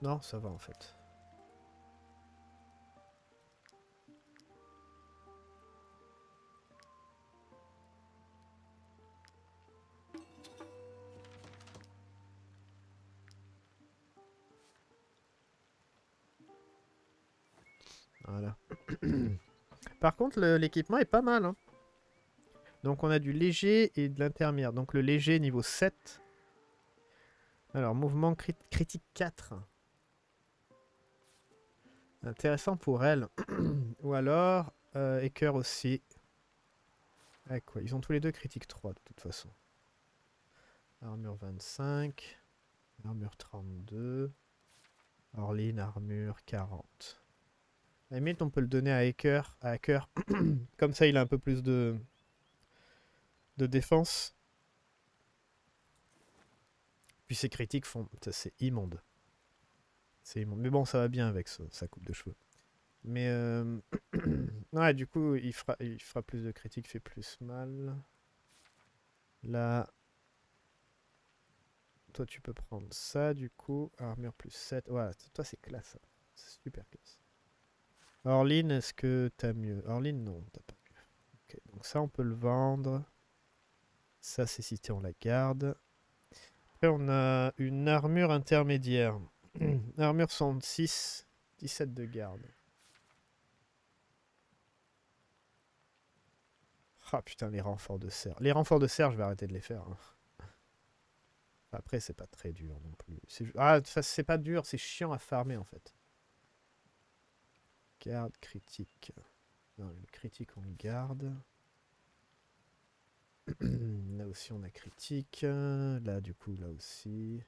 Non, ça va en fait. Voilà. Par contre, l'équipement est pas mal. Hein. Donc on a du léger et de l'intermédiaire. Donc le léger niveau sept. Alors, mouvement crit critique quatre. Intéressant pour elle. Ou alors, euh, Écoeur aussi. Ah, quoi. Ils ont tous les deux critique trois de toute façon. Armure vingt-cinq. Armure trente-deux. Orline, armure quarante. Emilt, on peut le donner à Écoeur. À Écoeur. Comme ça, il a un peu plus de, de défense. Puis ses critiques font... C'est immonde. Mais bon, ça va bien avec ce, sa coupe de cheveux. Mais euh... ouais, du coup, il fera, il fera plus de critiques, fait plus mal. Là, toi, tu peux prendre ça, du coup. Armure plus sept. Voilà, toi, c'est classe. Hein. C'est super classe. Orline, est-ce que t'as mieux? Orline, non, t'as pas mieux. Okay, donc ça, on peut le vendre. Ça, c'est cité, on la garde. Après, on a une armure intermédiaire. Armure soixante-six, dix-sept de garde. Ah putain, les renforts de serre. Les renforts de serre, je vais arrêter de les faire. Hein. Après, c'est pas très dur non plus. Ah, c'est pas dur, c'est chiant à farmer en fait. Garde critique. Non, le critique on le garde. Là aussi on a critique. Là du coup là aussi.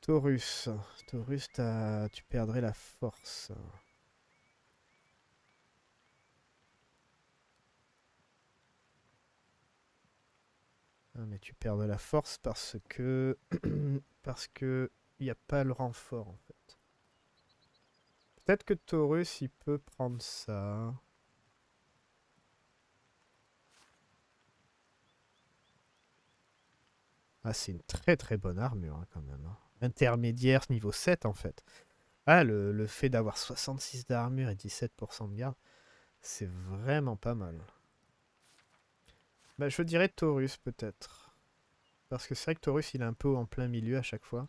Taurus. Taurus tu perdrais la force. Ah, mais tu perds de la force parce que parce que il n'y a pas le renfort en fait. Peut-être que Taurus il peut prendre ça. Ah, c'est une très très bonne armure hein, quand même. Hein. Intermédiaire niveau sept en fait. Ah, le, le fait d'avoir soixante-six d'armure et dix-sept pour cent de garde, c'est vraiment pas mal. Bah, je dirais Taurus peut-être. Parce que c'est vrai que Taurus il est un peu en plein milieu à chaque fois.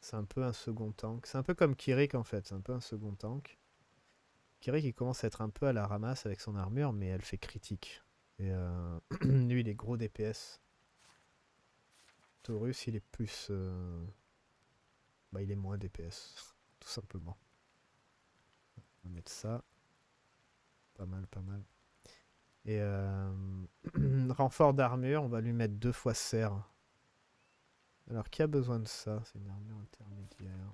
C'est un peu un second tank. C'est un peu comme Kirik en fait, c'est un peu un second tank. Kirik il commence à être un peu à la ramasse avec son armure, mais elle fait critique. Et euh... lui il est gros D P S. Taurus il est plus euh... bah il est moins D P S tout simplement. On va mettre ça pas mal pas mal et euh... renfort d'armure on va lui mettre deux fois serre. Alors qui a besoin de ça? C'est une armure intermédiaire.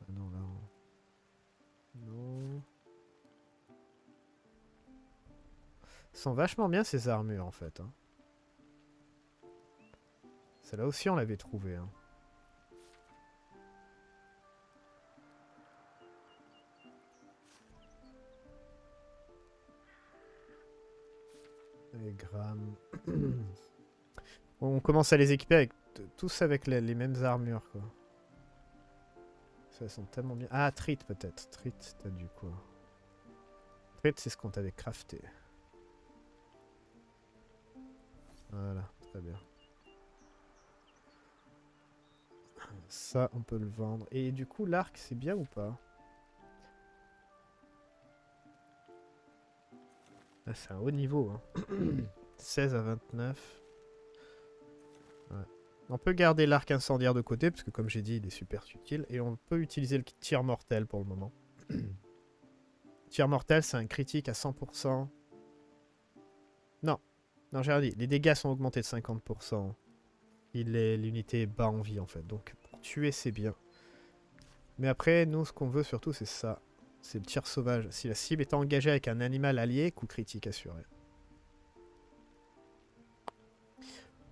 Ah non là on... non ils sont vachement bien ces armures en fait hein. Celle-là aussi on l'avait trouvée. Hein. Et Gramme. On commence à les équiper avec tous avec les, les mêmes armures quoi. Ça sent tellement bien. Ah Trit peut-être. Trit t'as du quoi. Trit c'est ce qu'on t'avait crafté. Voilà, très bien. Ça, on peut le vendre. Et du coup, l'arc, c'est bien ou pas? Là, c'est un haut niveau. Hein. seize à vingt-neuf. Ouais. On peut garder l'arc incendiaire de côté, parce que comme j'ai dit, il est super utile. Et on peut utiliser le tir mortel pour le moment. Tir mortel, c'est un critique à cent pour cent. Non. Non, j'ai rien dit. Les dégâts sont augmentés de cinquante pour cent. Il est l'unité bas en vie en fait. Donc pour tuer c'est bien. Mais après nous ce qu'on veut surtout c'est ça. C'est le tir sauvage. Si la cible est engagée avec un animal allié, coup critique assuré.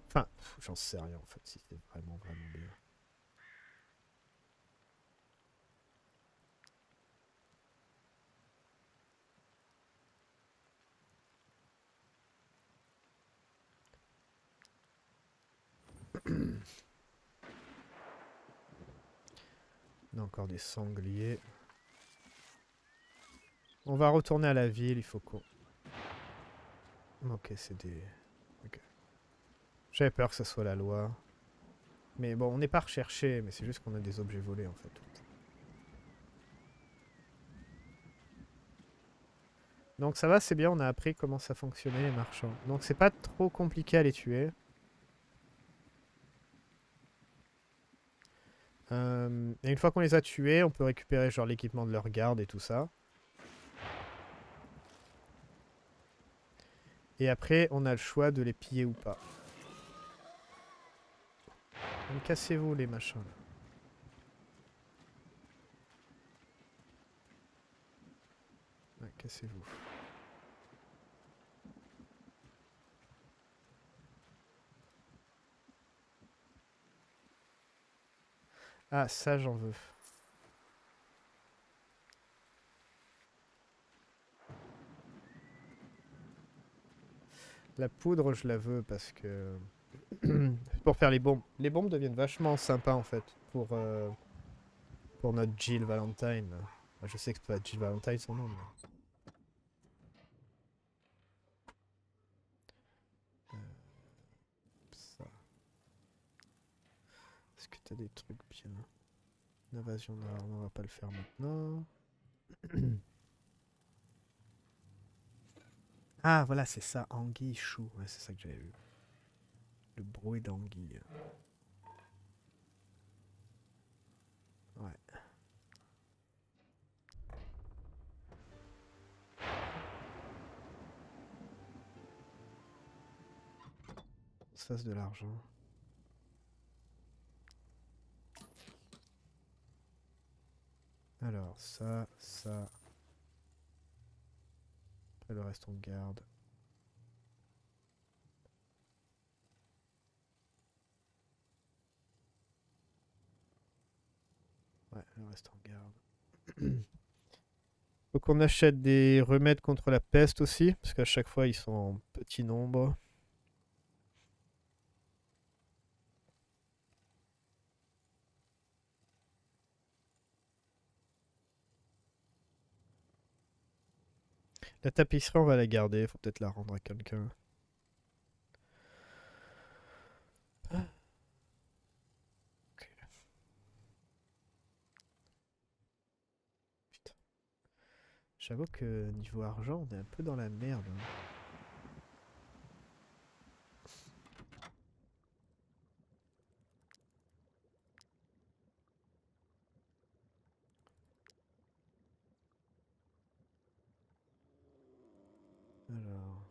Enfin j'en sais rien en fait. Si c'est vraiment vraiment bien. On a encore des sangliers. On va retourner à la ville, il faut qu'on... Ok, c'est des... Okay. J'avais peur que ça soit la loi. Mais bon, on n'est pas recherché, mais c'est juste qu'on a des objets volés en fait. Donc ça va, c'est bien, on a appris comment ça fonctionnait les marchands. Donc c'est pas trop compliqué à les tuer. Euh, et une fois qu'on les a tués, on peut récupérer genre l'équipement de leur garde et tout ça. Et après, on a le choix de les piller ou pas. Donc cassez-vous les machins. Ouais, cassez-vous. Ah, ça j'en veux. La poudre, je la veux parce que... pour faire les bombes. Les bombes deviennent vachement sympas en fait. Pour, euh, pour notre Jill Valentine. Enfin, je sais que c'est pas Jill Valentine son nom. Mais... Euh, ça. Est-ce que t'as des trucs bien... L'invasion d'armes, on va pas le faire maintenant. Ah voilà c'est ça, anguille chou, ouais, c'est ça que j'avais vu. Le bruit d'anguille. Ouais. se fasse de l'argent. Alors, ça, ça. Après, le reste, on garde. Ouais, le reste, on garde. Faut qu'on achète des remèdes contre la peste aussi, parce qu'à chaque fois, ils sont en petit nombre. La tapisserie, on va la garder. Faut peut-être la rendre à quelqu'un. Ah. Okay. Putain. J'avoue que niveau argent, on est un peu dans la merde. Alors,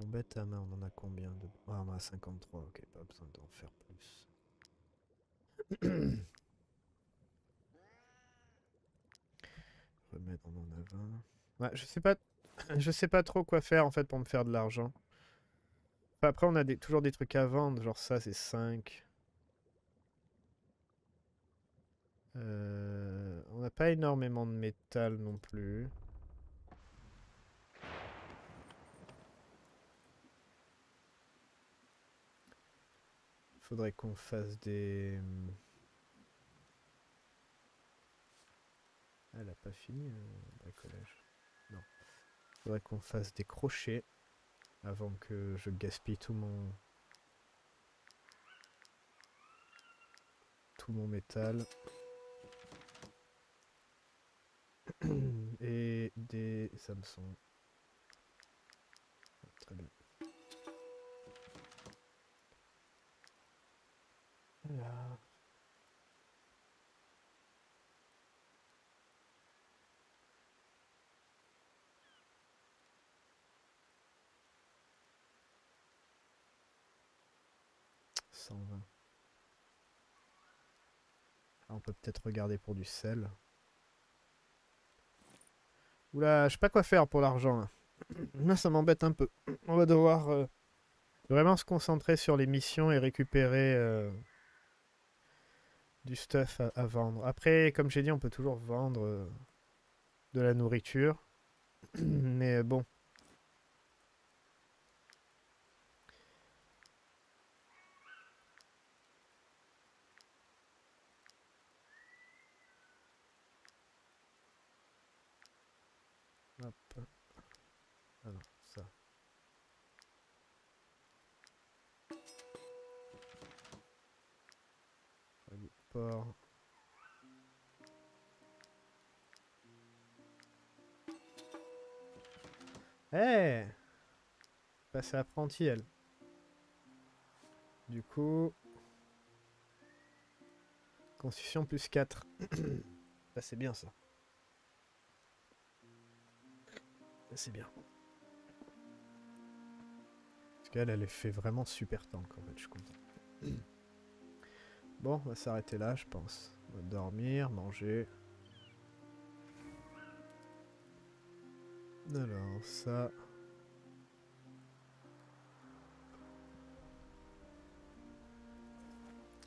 on bête à main, on en a combien de... Ah, on en a cinquante-trois, ok, pas besoin d'en faire plus. Remettre, on en a vingt. Ouais, je sais pas, je sais pas trop quoi faire en fait pour me faire de l'argent. Enfin, après, on a des, toujours des trucs à vendre, genre ça c'est cinq. Euh, on n'a pas énormément de métal non plus. Faudrait qu'on fasse des... Elle a pas fini le bricolage. Non. Faudrait qu'on fasse des crochets avant que je gaspille tout mon... tout mon métal. Et des hameçons. Oh, très bien. Là. cent vingt. Ah, on peut peut-être regarder pour du sel. Oula, je sais pas quoi faire pour l'argent là. Là, ça m'embête un peu. On va devoir euh, vraiment se concentrer sur les missions et récupérer... Euh, du stuff à, à vendre. Après, comme j'ai dit, on peut toujours vendre euh, de la nourriture. Mais bon. Hop. Ah non, ça. Allez. Port. Hey, bah, c'est apprenti elle. Du coup, construction plus quatre. Bah, c'est bien ça. C'est bien. Parce qu'elle, elle fait vraiment super tank en fait, je suis content. Bon, on va s'arrêter là, je pense. On va dormir, manger. Alors, ça...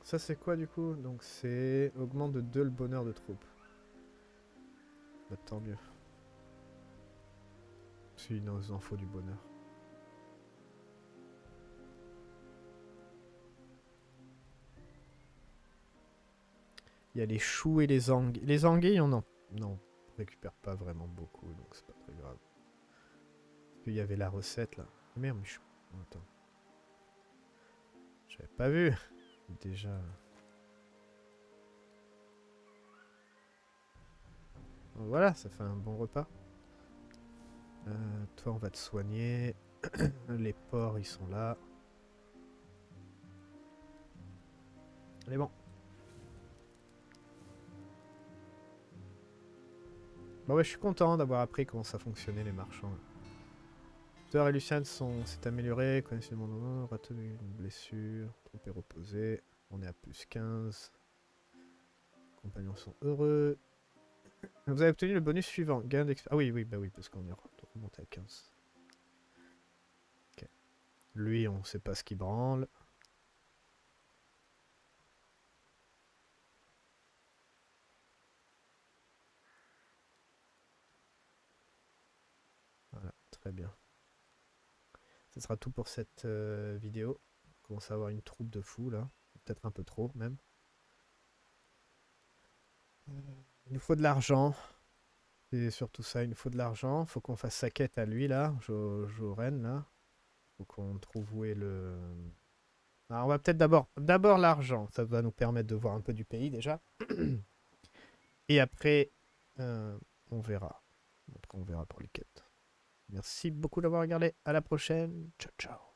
Ça, c'est quoi, du coup? Donc, c'est... Augmente de deux le bonheur de troupe. Bah, tant mieux. Si, il nous en faut du bonheur. Il y a les choux et les anguilles. Les anguilles, on en non, on récupère pas vraiment beaucoup, donc c'est pas très grave. Parce qu'il y avait la recette là. Merde, mais je... Attends. J'avais pas vu. Déjà. Voilà, ça fait un bon repas. Euh, toi, on va te soigner. Les porcs, ils sont là. Allez, bon. Bon ouais, je suis content d'avoir appris comment ça fonctionnait les marchands. Thor et Lucian s'est amélioré, connaissent le monde, retenu une blessure, trompé reposé, on est à plus quinze. Les compagnons sont heureux. Vous avez obtenu le bonus suivant, gain d'expérience. Ah oui, oui, bah oui, parce qu'on est remonté à quinze. Okay. Lui, on ne sait pas ce qu'il branle. Voilà, très bien. Ce sera tout pour cette euh, vidéo. On commence à avoir une troupe de fous là. Peut-être un peu trop même. Il nous faut de l'argent. C'est surtout ça, il nous faut de l'argent. Faut qu'on fasse sa quête à lui là, Joren là. Faut qu'on trouve où est le... Alors on va peut-être d'abord d'abord l'argent. Ça va nous permettre de voir un peu du pays déjà. Et après, euh, on verra. Après on verra pour les quêtes. Merci beaucoup d'avoir regardé. À la prochaine. Ciao, ciao.